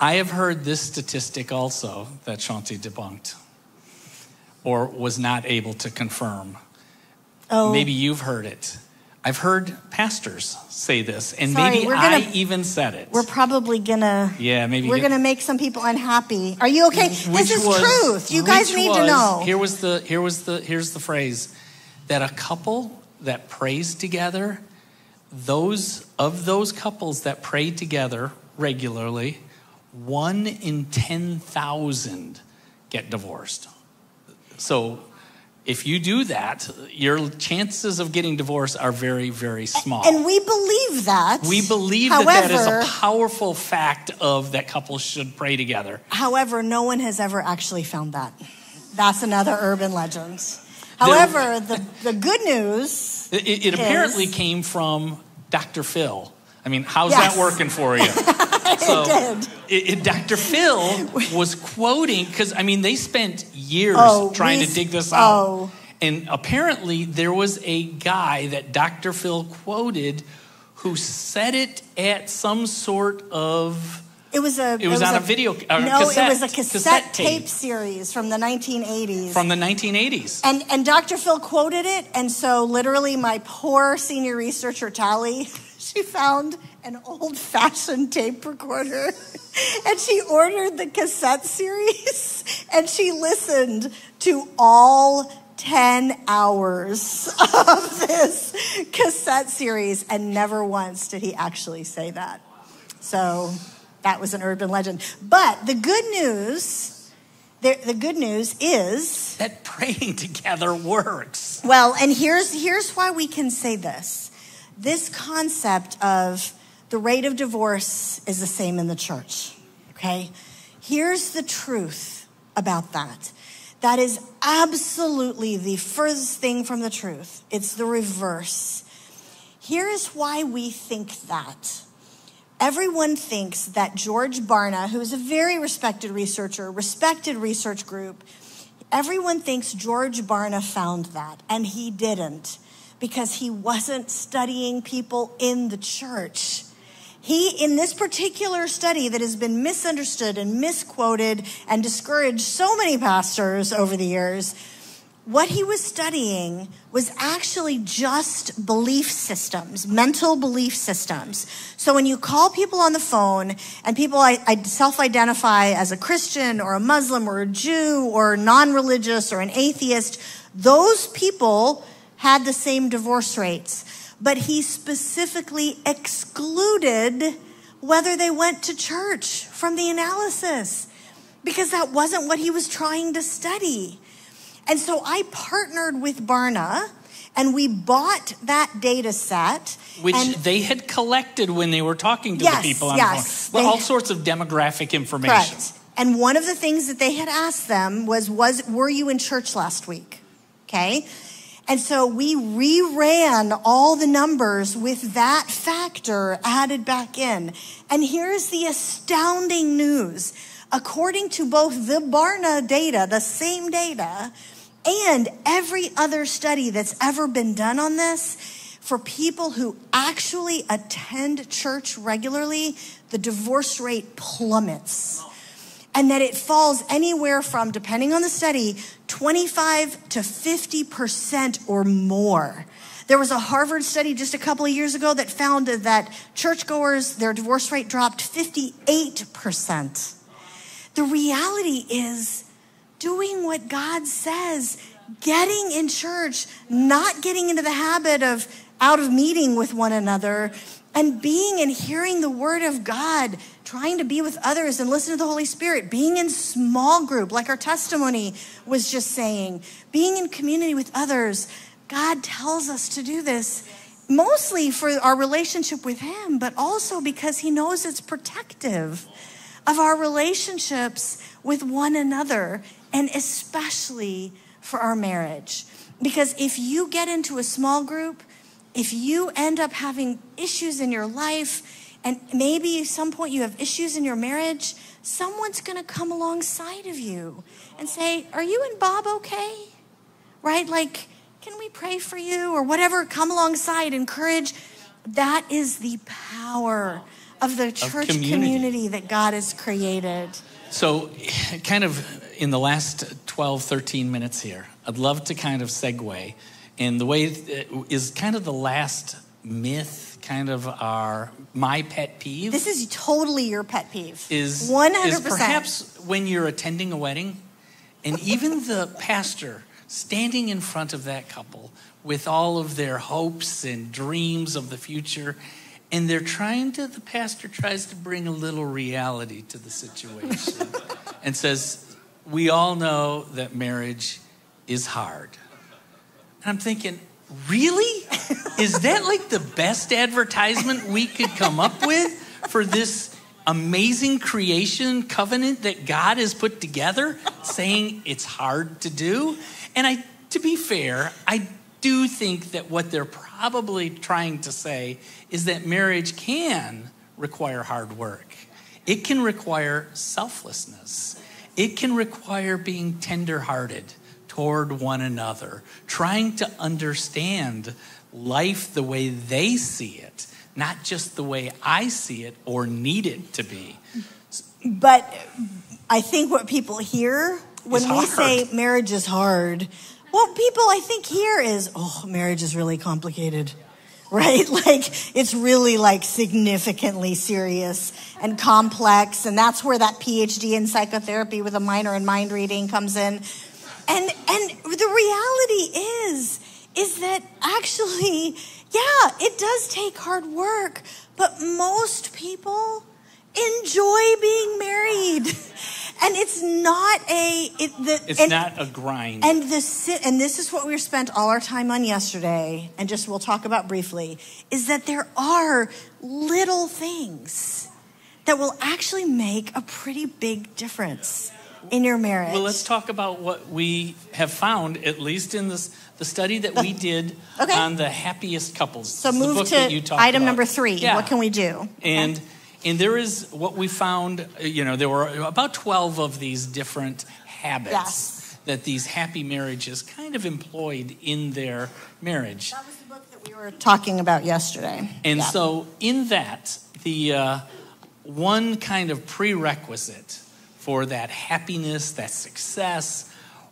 I have heard this statistic also that Shaunti debunked or was not able to confirm. Oh. Maybe you've heard it. I've heard pastors say this, and maybe I even said it. We're probably gonna. Yeah, maybe we're gonna make some people unhappy. Are you okay? This is truth. You guys need to know. Here's the phrase that a couple that prays together, those couples that pray together regularly, 1 in 10,000 get divorced. So if you do that, your chances of getting divorced are very, very small. And we believe that. We believe that is a powerful fact of that couples should pray together. However, no one has ever actually found that. That's another urban legend. However, the good news it apparently came from Dr. Phil. I mean, how's that working for you? Dr. Phil was quoting, because, I mean, they spent years trying to dig this out. And apparently there was a guy that Dr. Phil quoted who said it at some sort of... It was a cassette tape series from the 1980s. From the 1980s. And Dr. Phil quoted it, and so literally my poor senior researcher, Tally, she found an old-fashioned tape recorder, and she ordered the cassette series, and she listened to all 10 hours of this cassette series, and never once did he actually say that. So... that was an urban legend. But the good news is that praying together works. Well, and here's why we can say this. This concept of the rate of divorce is the same in the church, okay? Here's the truth about that. That is absolutely the furthest thing from the truth. It's the reverse. Here is why we think that. Everyone thinks that George Barna, who is a very respected researcher, respected research group, everyone thinks George Barna found that, and he didn't, because he wasn't studying people in the church. He, in this particular study that has been misunderstood and misquoted and discouraged so many pastors over the years, what he was studying was actually just belief systems, mental belief systems. So when you call people on the phone and people self-identify as a Christian or a Muslim or a Jew or non-religious or an atheist, those people had the same divorce rates. But he specifically excluded whether they went to church from the analysis, because that wasn't what he was trying to study. And so I partnered with Barna, and we bought that data set. Which they had collected when they were talking to the people on the phone. All sorts of demographic information. Correct. And one of the things that they had asked them was, were you in church last week? Okay? And so we reran all the numbers with that factor added back in. And here's the astounding news. According to both the Barna data, the same data, and every other study that's ever been done on this, for people who actually attend church regularly, the divorce rate plummets. And that it falls anywhere from, depending on the study, 25 to 50% or more. There was a Harvard study just a couple of years ago that found that churchgoers, their divorce rate dropped 58%. The reality is doing what God says, getting in church, not getting into the habit of out of meeting with one another, and being and hearing the word of God, trying to be with others and listen to the Holy Spirit, being in small group, like our testimony was just saying, being in community with others. God tells us to do this mostly for our relationship with him, but also because he knows it's protective of our relationships with one another, and especially for our marriage. Because if you get into a small group, if you end up having issues in your life, and maybe at some point you have issues in your marriage, someone's gonna come alongside of you and say, are you and Bob okay? Right, like, can we pray for you? Or whatever, come alongside, encourage. That is the power of the church community that God has created. So kind of in the last 12, 13 minutes here, I'd love to kind of segue And the way is kind of the last myth, kind of my pet peeve. This is totally your pet peeve. Is 100%. Is perhaps when you're attending a wedding, and even the pastor standing in front of that couple with all of their hopes and dreams of the future, and they're trying to, the pastor tries to bring a little reality to the situation and says, we all know that marriage is hard. And I'm thinking, really? Is that like the best advertisement we could come up with for this amazing creation covenant that God has put together, saying it's hard to do? And to be fair, I do think that what they're probably trying to say is that marriage can require hard work. It can require selflessness. It can require being tender-hearted toward one another, trying to understand life the way they see it, not just the way I see it or need it to be. But I think what people hear when we say marriage is hard, what people I think hear is, oh, marriage is really complicated, right? Like, it's really like significantly serious and complex. And that's where that PhD in psychotherapy with a minor in mind reading comes in. And the reality is that actually, yeah, it does take hard work, but most people enjoy being married. And it's not a... It's not a grind. And this is what we spent all our time on yesterday, and just we'll talk about briefly, is that there are little things that will actually make a pretty big difference in your marriage. Well, let's talk about what we have found, at least in this, the study that we did on the happiest couples. So move to item number 3. Yeah. What can we do? And there is what we found, you know, there were about 12 of these different habits that these happy marriages kind of employed in their marriage. That was the book that we were talking about yesterday. And so in that, the one kind of prerequisite for that happiness, that success,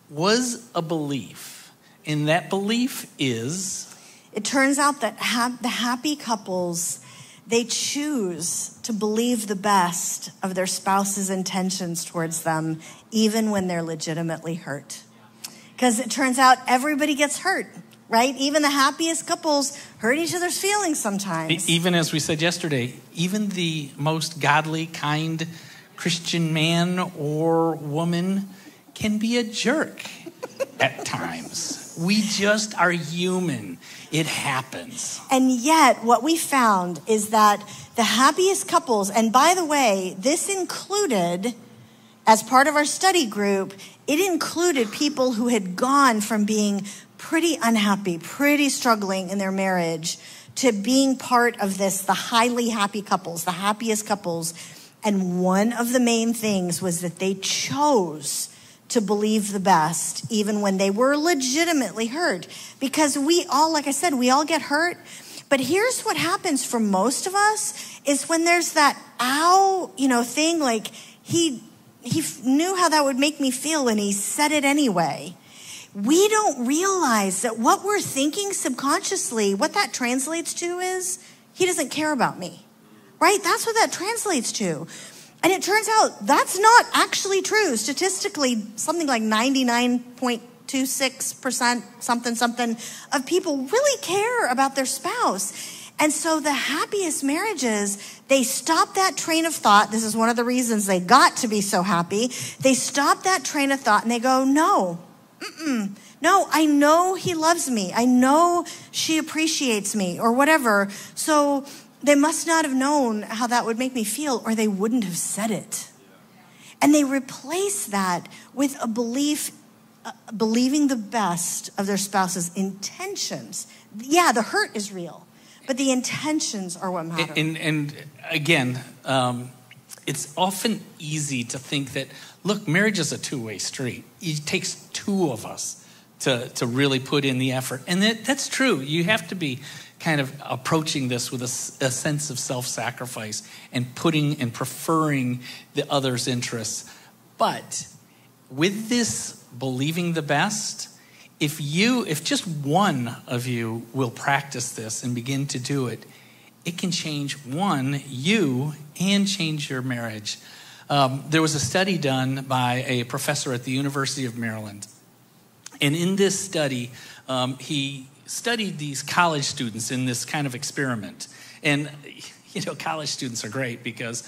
was a belief. And that belief is... It turns out that the happy couples, they choose to believe the best of their spouse's intentions towards them, even when they're legitimately hurt. Because it turns out everybody gets hurt, right? Even the happiest couples hurt each other's feelings sometimes. Even as we said yesterday, even the most godly, kind Christian man or woman can be a jerk at times. We just are human. It happens. And yet, what we found is that the happiest couples, and by the way, this included, as part of our study group, it included people who had gone from being pretty unhappy, pretty struggling in their marriage, to being part of this, the highly happy couples, the happiest couples. And one of the main things was that they chose to believe the best, even when they were legitimately hurt. Because we all, like I said, we all get hurt. But here's what happens for most of us is when there's that ow, you know, thing, like he knew how that would make me feel and he said it anyway. We don't realize that what we're thinking subconsciously, what that translates to is he doesn't care about me. Right? That's what that translates to. And it turns out that's not actually true. Statistically, something like 99.26% something of people really care about their spouse. And so the happiest marriages, they stop that train of thought. This is one of the reasons they got to be so happy. They stop that train of thought and they go, no, no, I know he loves me. I know she appreciates me or whatever. So they must not have known how that would make me feel, or they wouldn't have said it. And they replace that with a belief, believing the best of their spouse's intentions. Yeah, the hurt is real, but the intentions are what matter. And again, it's often easy to think that, look, marriage is a two-way street. It takes two of us to really put in the effort. And that's true. You have to be kind of approaching this with a sense of self-sacrifice and putting and preferring the other's interests. But with this believing the best, If just one of you will practice this and begin to do it, it can change you and change your marriage. There was a study done by a professor at the University of Maryland. And in this study, he studied these college students in this kind of experiment. And, you know, college students are great because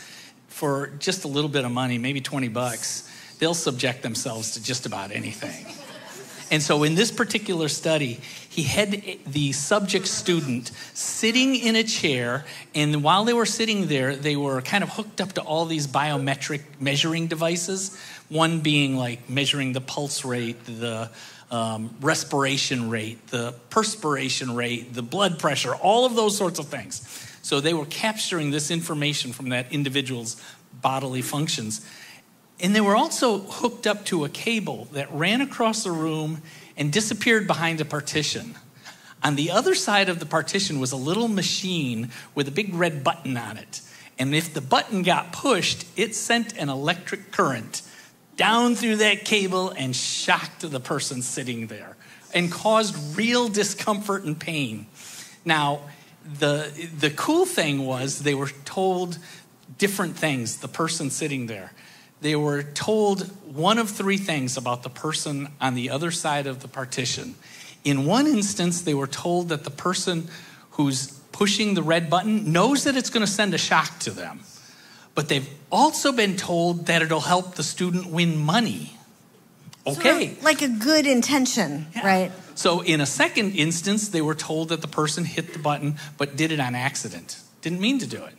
for just a little bit of money, maybe $20, they'll subject themselves to just about anything. And so in this particular study, he had the subject student sitting in a chair, and while they were sitting there, they were kind of hooked up to all these biometric measuring devices, one being like measuring the pulse rate, the respiration rate, the perspiration rate, the blood pressure, all of those sorts of things. So they were capturing this information from that individual's bodily functions. And they were also hooked up to a cable that ran across the room and disappeared behind a partition. On the other side of the partition was a little machine with a big red button on it. And if the button got pushed, it sent an electric current down through that cable and shocked the person sitting there and caused real discomfort and pain. Now, the cool thing was they were told different things, the person sitting there. They were told one of three things about the person on the other side of the partition. In one instance, they were told that the person who's pushing the red button knows that it's going to send a shock to them. But they've also been told that it'll help the student win money. Okay. Sort of like a good intention, yeah. Right? So in a second instance, they were told that the person hit the button but did it on accident. Didn't mean to do it.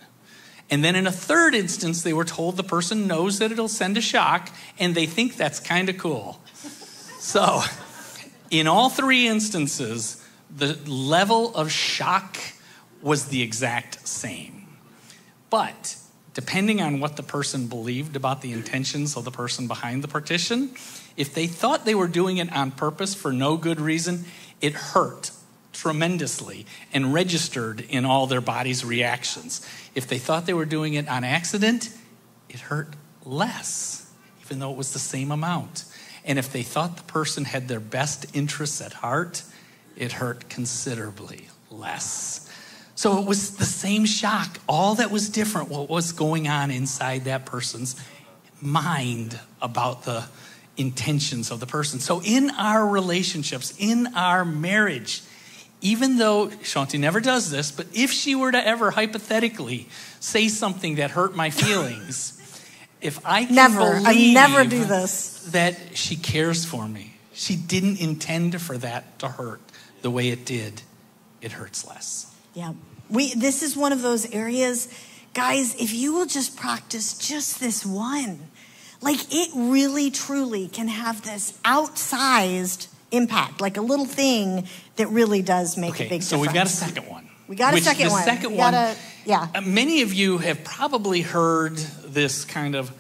And then in a third instance, they were told the person knows that it'll send a shock, and they think that's kind of cool. So, in all three instances, the level of shock was the exact same. But, depending on what the person believed about the intentions of the person behind the partition, if they thought they were doing it on purpose for no good reason, it hurt tremendously and registered in all their body's reactions. If they thought they were doing it on accident, it hurt less, even though it was the same amount. And if they thought the person had their best interests at heart, it hurt considerably less. So it was the same shock. All that was different, what was going on inside that person's mind about the intentions of the person. So in our relationships, in our marriage, even though Shaunti never does this, but if she were to ever hypothetically say something that hurt my feelings, if I can never do this, that she cares for me, she didn't intend for that to hurt the way it did, it hurts less. Yeah, this is one of those areas, guys, if you will just practice just this one, like it really truly can have this outsized impact, like a little thing that really does make a big difference. So we've got a second one. Many of you have probably heard this kind of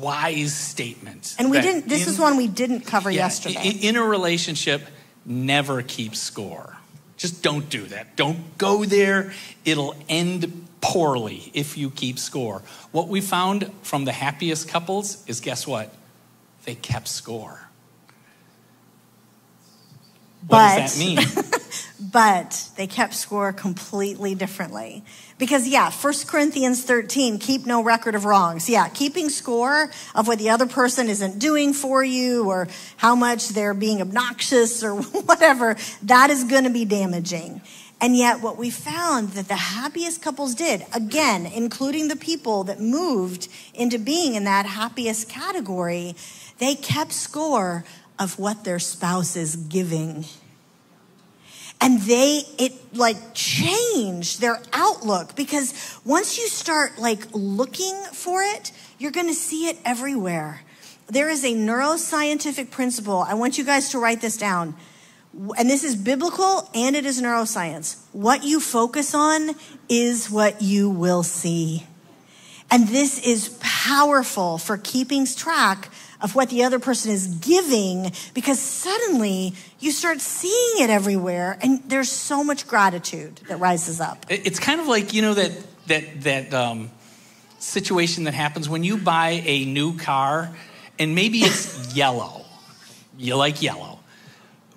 wise statement. And this is one we didn't cover yesterday. In a relationship, never keep score. Just don't do that. Don't go there. It'll end poorly if you keep score. What we found from the happiest couples is, guess what? They kept score. What does that mean? But they kept score completely differently. Because, 1 Corinthians 13, keep no record of wrongs. Yeah, keeping score of what the other person isn't doing for you or how much they're being obnoxious or whatever, that is going to be damaging. And yet what we found that the happiest couples did, again, including the people that moved into being in that happiest category, they kept score of what their spouse is giving. And it changed their outlook, because once you start looking for it, you're going to see it everywhere. There is a neuroscientific principle. I want you guys to write this down. And this is biblical and it is neuroscience. What you focus on is what you will see. And this is powerful for keeping track of what the other person is giving, because suddenly you start seeing it everywhere and there's so much gratitude that rises up. It's kind of like, that situation that happens when you buy a new car and maybe it's yellow. You like yellow.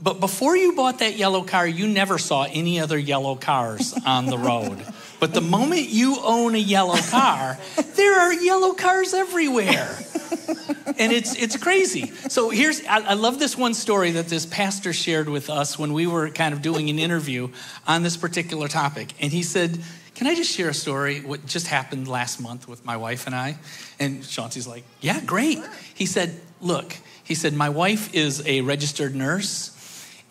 But before you bought that yellow car, you never saw any other yellow cars on the road. But the moment you own a yellow car, there are yellow cars everywhere. And it's crazy. So here's, I love this one story that this pastor shared with us when we were kind of doing an interview on this particular topic. And he said, can I just share a story, what just happened last month with my wife and I? And Shaunti's like, yeah, great. He said, look, he said, my wife is a registered nurse.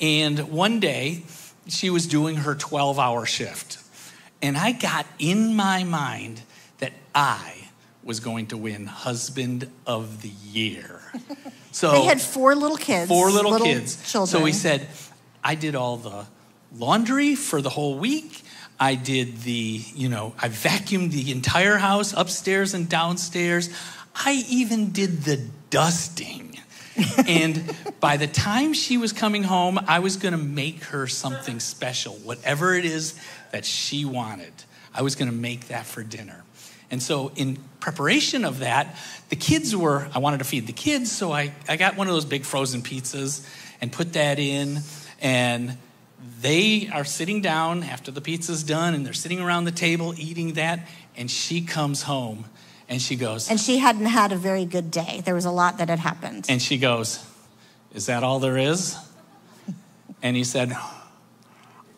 And one day she was doing her 12-hour shift. And I got in my mind that I was going to win husband of the year. So they had four little kids. So we said, I did all the laundry for the whole week. I did the, you know, I vacuumed the entire house upstairs and downstairs. I even did the dusting. And by the time she was coming home, I was going to make her something special, whatever it is that she wanted. I was going to make that for dinner. And so in preparation of that, the kids were, I wanted to feed the kids. So I got one of those big frozen pizzas and put that in, and they are sitting down after the pizza's done, and they're sitting around the table eating that, and she comes home, and she goes... And she hadn't had a very good day. There was a lot that had happened. And she goes, is that all there is? And he said,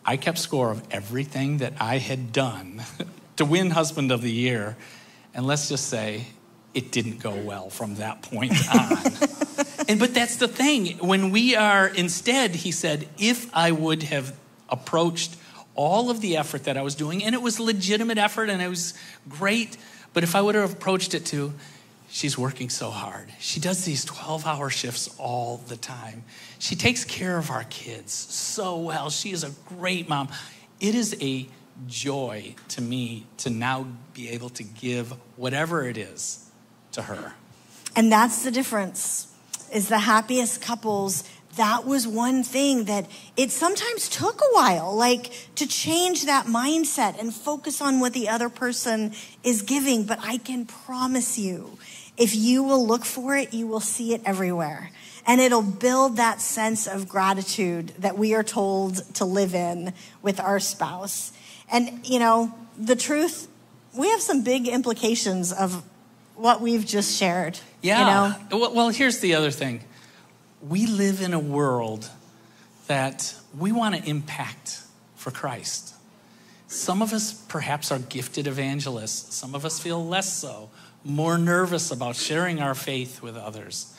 I kept score of everything that I had done to win husband of the year, and let's just say it didn't go well from that point on. But that's the thing. When we are, instead, he said, if I would have approached all of the effort that I was doing, and it was legitimate effort and it was great, but if I would have approached it to, she's working so hard. She does these 12-hour shifts all the time. She takes care of our kids so well. She is a great mom. It is a joy to me to now be able to give whatever it is to her. And that's the difference. Is the happiest couples, that was one thing that it sometimes took a while, like to change that mindset and focus on what the other person is giving. But I can promise you, if you will look for it, you will see it everywhere. And it'll build that sense of gratitude that we are told to live in with our spouse. And, you know, the truth, we have some big implications of what we've just shared. Yeah. You know? Well, here's the other thing. We live in a world that we want to impact for Christ. Some of us perhaps are gifted evangelists. Some of us feel less so, more nervous about sharing our faith with others.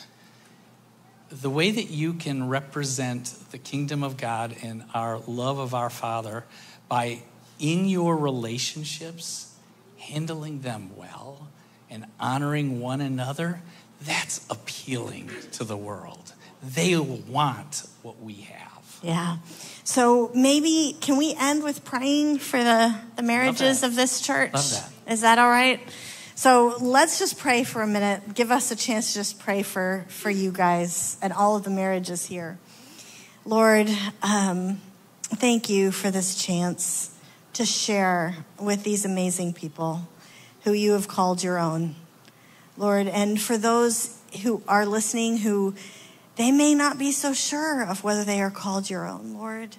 The way that you can represent the kingdom of God and our love of our Father by, in your relationships, handling them well, and honoring one another, that's appealing to the world. They want what we have. Yeah. So maybe, can we end with praying for the marriages of this church? Love that. Is that all right? So let's just pray for a minute. Give us a chance to just pray for you guys and all of the marriages here. Lord, thank you for this chance to share with these amazing people who you have called your own, Lord. And for those who are listening, who they may not be so sure of whether they are called your own, Lord.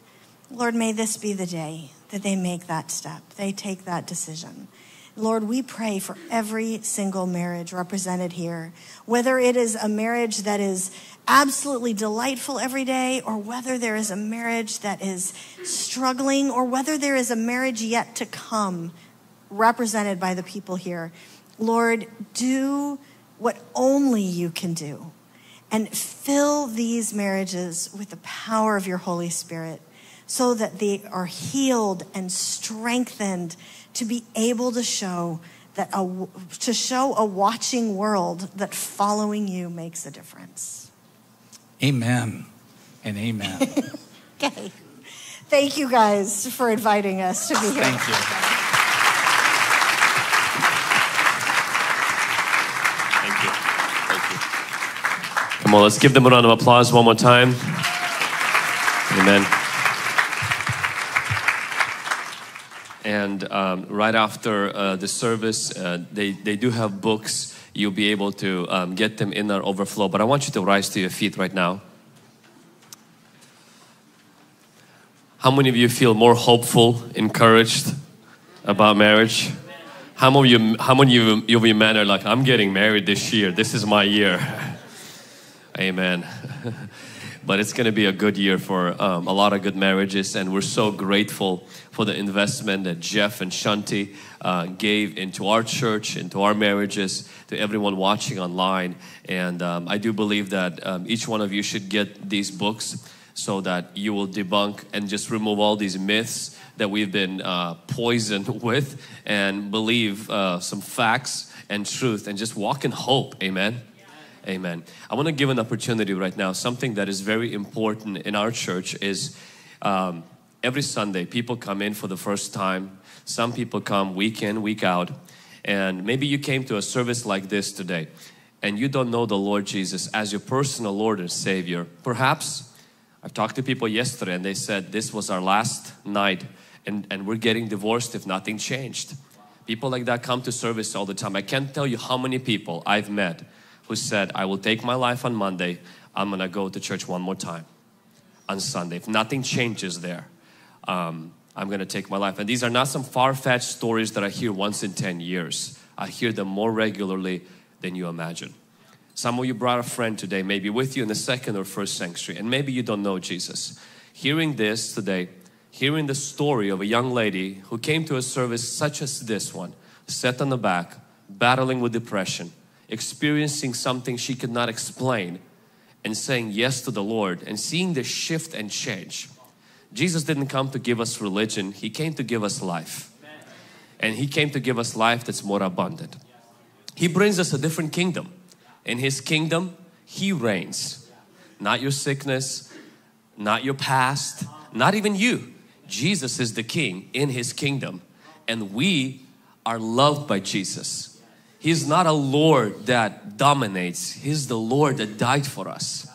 Lord, may this be the day that they make that step, they take that decision. Lord, we pray for every single marriage represented here, whether it is a marriage that is absolutely delightful every day, or whether there is a marriage that is struggling, or whether there is a marriage yet to come represented by the people here. Lord, do what only you can do, and fill these marriages with the power of your Holy Spirit so that they are healed and strengthened to be able to show a watching world that following you makes a difference. Amen and amen. Okay. Thank you guys for inviting us to be here. Thank you. Well, let's give them a round of applause one more time. Amen. And right after the service, they do have books. You'll be able to get them in our overflow. But I want you to rise to your feet right now. How many of you feel more hopeful, encouraged about marriage? How many of you men are like, I'm getting married this year. This is my year. Amen. But it's going to be a good year for a lot of good marriages, and we're so grateful for the investment that Jeff and Shaunti gave into our church, into our marriages, to everyone watching online. And I do believe that each one of you should get these books so that you will debunk and just remove all these myths that we've been poisoned with, and believe some facts and truth and just walk in hope. Amen. Amen. I want to give an opportunity right now. Something that is very important in our church is every Sunday people come in for the first time. Some people come week in, week out. And maybe you came to a service like this today and you don't know the Lord Jesus as your personal Lord and Savior. Perhaps I've talked to people yesterday and they said this was our last night and we're getting divorced if nothing changed. People like that come to service all the time. I can't tell you how many people I've met who said, I will take my life on Monday, I'm going to go to church one more time on Sunday. If nothing changes there, I'm going to take my life. And these are not some far-fetched stories that I hear once in 10 years. I hear them more regularly than you imagine. Some of you brought a friend today, maybe with you in the second or first sanctuary, and maybe you don't know Jesus. Hearing this today, hearing the story of a young lady who came to a service such as this one, sat on the back, battling with depression, experiencing something she could not explain, and saying yes to the Lord and seeing the shift and change. Jesus didn't come to give us religion. He came to give us life. And He came to give us life that's more abundant. He brings us a different kingdom. In His kingdom, He reigns. Not your sickness, not your past, not even you. Jesus is the King in His kingdom. And we are loved by Jesus. He's not a Lord that dominates. He's the Lord that died for us.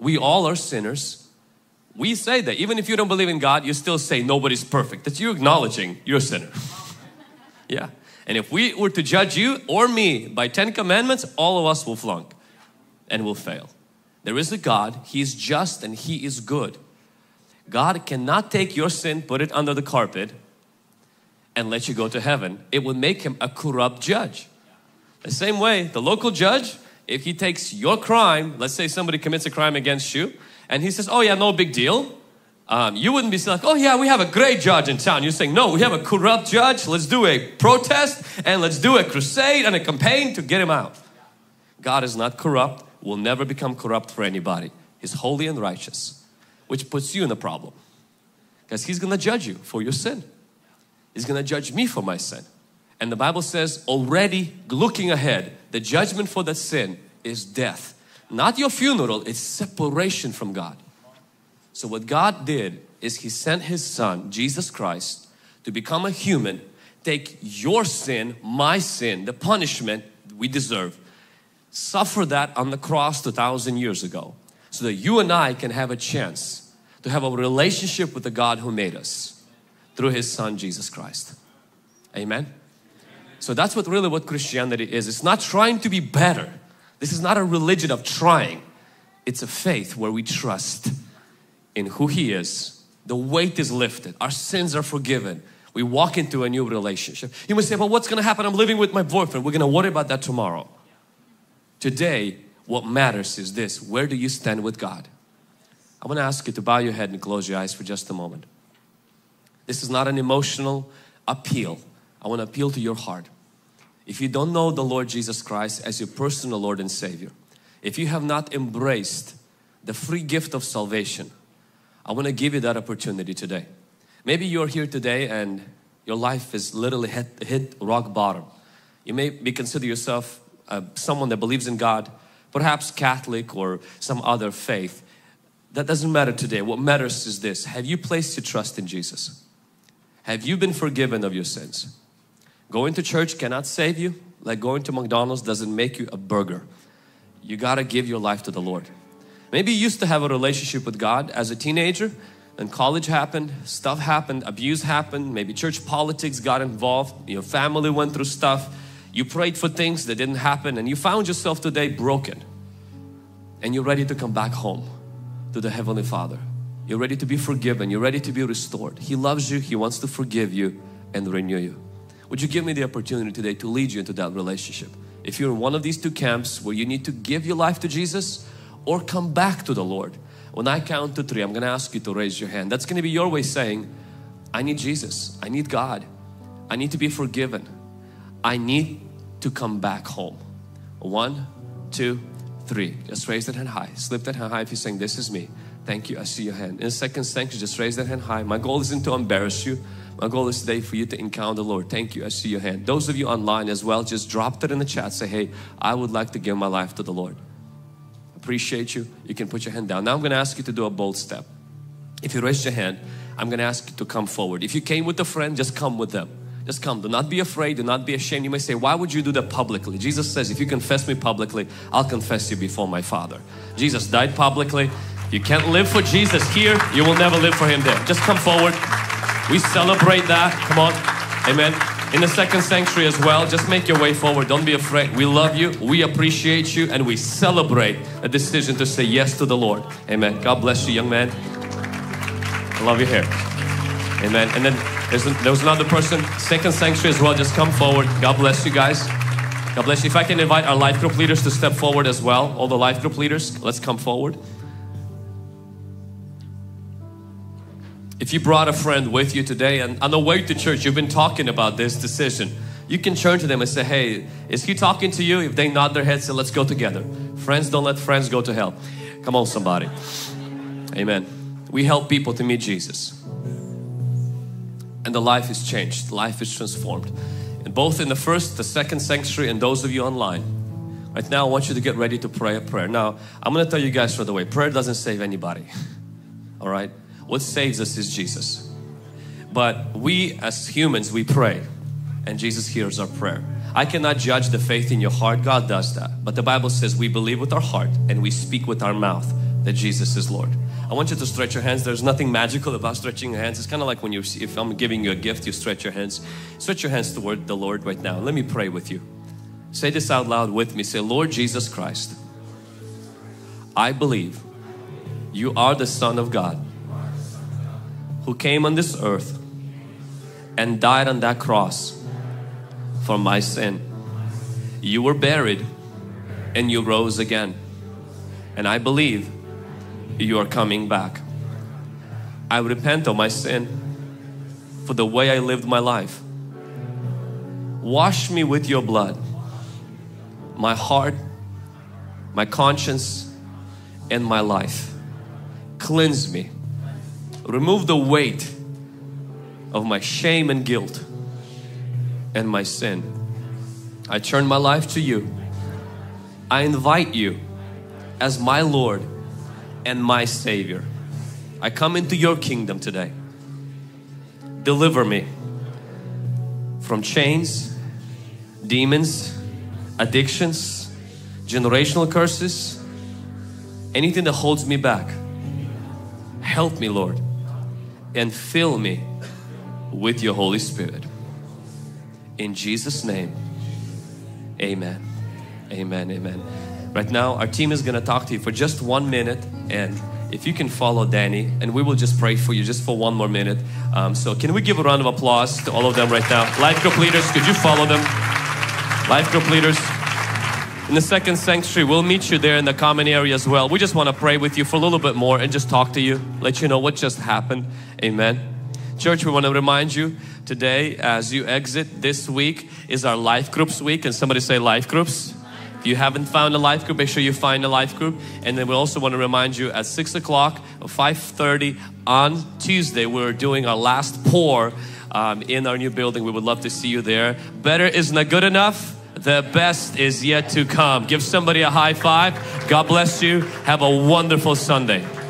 We all are sinners. We say that. Even if you don't believe in God, you still say nobody's perfect. That you're acknowledging you're a sinner. Yeah. And if we were to judge you or me by 10 commandments, all of us will flunk and will fail. There is a God. He is just and He is good. God cannot take your sin, put it under the carpet, and let you go to heaven. It would make Him a corrupt judge. The same way, the local judge, if he takes your crime, let's say somebody commits a crime against you, and he says, oh yeah, no big deal. You wouldn't be like, oh yeah, we have a great judge in town. You're saying, no, we have a corrupt judge. Let's do a protest and let's do a crusade and a campaign to get him out. God is not corrupt, will never become corrupt for anybody. He's holy and righteous, which puts you in a problem. Because He's going to judge you for your sin. He's going to judge me for my sin. And the Bible says, already looking ahead, the judgment for that sin is death. Not your funeral, it's separation from God. So what God did is He sent His Son, Jesus Christ, to become a human, take your sin, my sin, the punishment we deserve, suffer that on the cross 2,000 years ago, so that you and I can have a chance to have a relationship with the God who made us through His Son, Jesus Christ. Amen. So that's what really what Christianity is. It's not trying to be better. This is not a religion of trying. It's a faith where we trust in who He is. The weight is lifted. Our sins are forgiven. We walk into a new relationship. You may say, well, what's going to happen? I'm living with my boyfriend. We're going to worry about that tomorrow. Today, what matters is this. Where do you stand with God? I want to ask you to bow your head and close your eyes for just a moment. This is not an emotional appeal. I want to appeal to your heart. If you don't know the Lord Jesus Christ as your personal Lord and Savior, if you have not embraced the free gift of salvation, I want to give you that opportunity today. Maybe you're here today and your life is literally hit rock bottom. You may consider yourself someone that believes in God, perhaps Catholic or some other faith. That doesn't matter today. What matters is this. Have you placed your trust in Jesus? Have you been forgiven of your sins? Going to church cannot save you, like going to McDonald's doesn't make you a burger. You got to give your life to the Lord. Maybe you used to have a relationship with God as a teenager, and college happened, stuff happened, abuse happened, maybe church politics got involved, your family went through stuff, you prayed for things that didn't happen, and you found yourself today broken. And you're ready to come back home to the Heavenly Father. You're ready to be forgiven. You're ready to be restored. He loves you. He wants to forgive you and renew you. Would you give me the opportunity today to lead you into that relationship? If you're in one of these two camps where you need to give your life to Jesus or come back to the Lord, when I count to three, I'm going to ask you to raise your hand. That's going to be your way saying, I need Jesus. I need God. I need to be forgiven. I need to come back home. 1, 2, 3. Just raise that hand high. Slip that hand high if you're saying, this is me. Thank you. I see your hand. In a second, thank you. Just raise that hand high. My goal isn't to embarrass you. My goal is today for you to encounter the Lord. Thank you. I see your hand. Those of you online as well, just drop that in the chat. Say, hey, I would like to give my life to the Lord. Appreciate you. You can put your hand down. Now I'm going to ask you to do a bold step. If you raise your hand, I'm going to ask you to come forward. If you came with a friend, just come with them. Just come. Do not be afraid. Do not be ashamed. You may say, why would you do that publicly? Jesus says, if you confess me publicly, I'll confess you before my Father. Jesus died publicly. You can't live for Jesus here. You will never live for Him there. Just come forward. We celebrate that. Come on. Amen. In the second sanctuary as well, just make your way forward. Don't be afraid. We love you. We appreciate you. And we celebrate a decision to say yes to the Lord. Amen. God bless you, young man. I love your hair. Amen. And then there was another person. Second sanctuary as well. Just come forward. God bless you guys. God bless you. If I can invite our life group leaders to step forward as well. All the life group leaders, let's come forward. If you brought a friend with you today and on the way to church, you've been talking about this decision, you can turn to them and say, hey, is he talking to you? If they nod their head, say, let's go together. Friends, don't let friends go to hell. Come on, somebody. Amen. We help people to meet Jesus. And the life is changed. Life is transformed. And both in the first, the second sanctuary, and those of you online, right now I want you to get ready to pray a prayer. Now, I'm going to tell you guys right away, prayer doesn't save anybody. All right? What saves us is Jesus. But we as humans, we pray and Jesus hears our prayer. I cannot judge the faith in your heart. God does that. But the Bible says we believe with our heart and we speak with our mouth that Jesus is Lord. I want you to stretch your hands. There's nothing magical about stretching your hands. It's kind of like when if I'm giving you a gift, you stretch your hands. Stretch your hands toward the Lord right now. Let me pray with you. Say this out loud with me. Say, Lord Jesus Christ, I believe you are the Son of God, who came on this earth and died on that cross for my sin. You were buried and you rose again. And I believe you are coming back. I repent of my sin for the way I lived my life. Wash me with your blood, my heart, my conscience, and my life. Cleanse me. Remove the weight of my shame and guilt and my sin. I turn my life to you. I invite you as my Lord and my Savior. I come into your kingdom today. Deliver me from chains, demons, addictions, generational curses, anything that holds me back. Help me, Lord, and fill me with your Holy Spirit. In Jesus' name, amen. Amen, amen. Right now, our team is going to talk to you for just 1 minute, and if you can follow Danny, and we will just pray for you just for 1 more minute. So can we give a round of applause to all of them right now? Life group leaders, could you follow them? Life group leaders. In the second sanctuary, we'll meet you there in the common area as well. We just want to pray with you for a little bit more and just talk to you, let you know what just happened. Amen. Church, we want to remind you today as you exit this week is our life groups week. And somebody say life groups. If you haven't found a life group, make sure you find a life group. And then we also want to remind you at 6 o'clock or 5:30 on Tuesday, we're doing our last pour in our new building. We would love to see you there. Better is not good enough. The best is yet to come. Give somebody a high five. God bless you. Have a wonderful Sunday.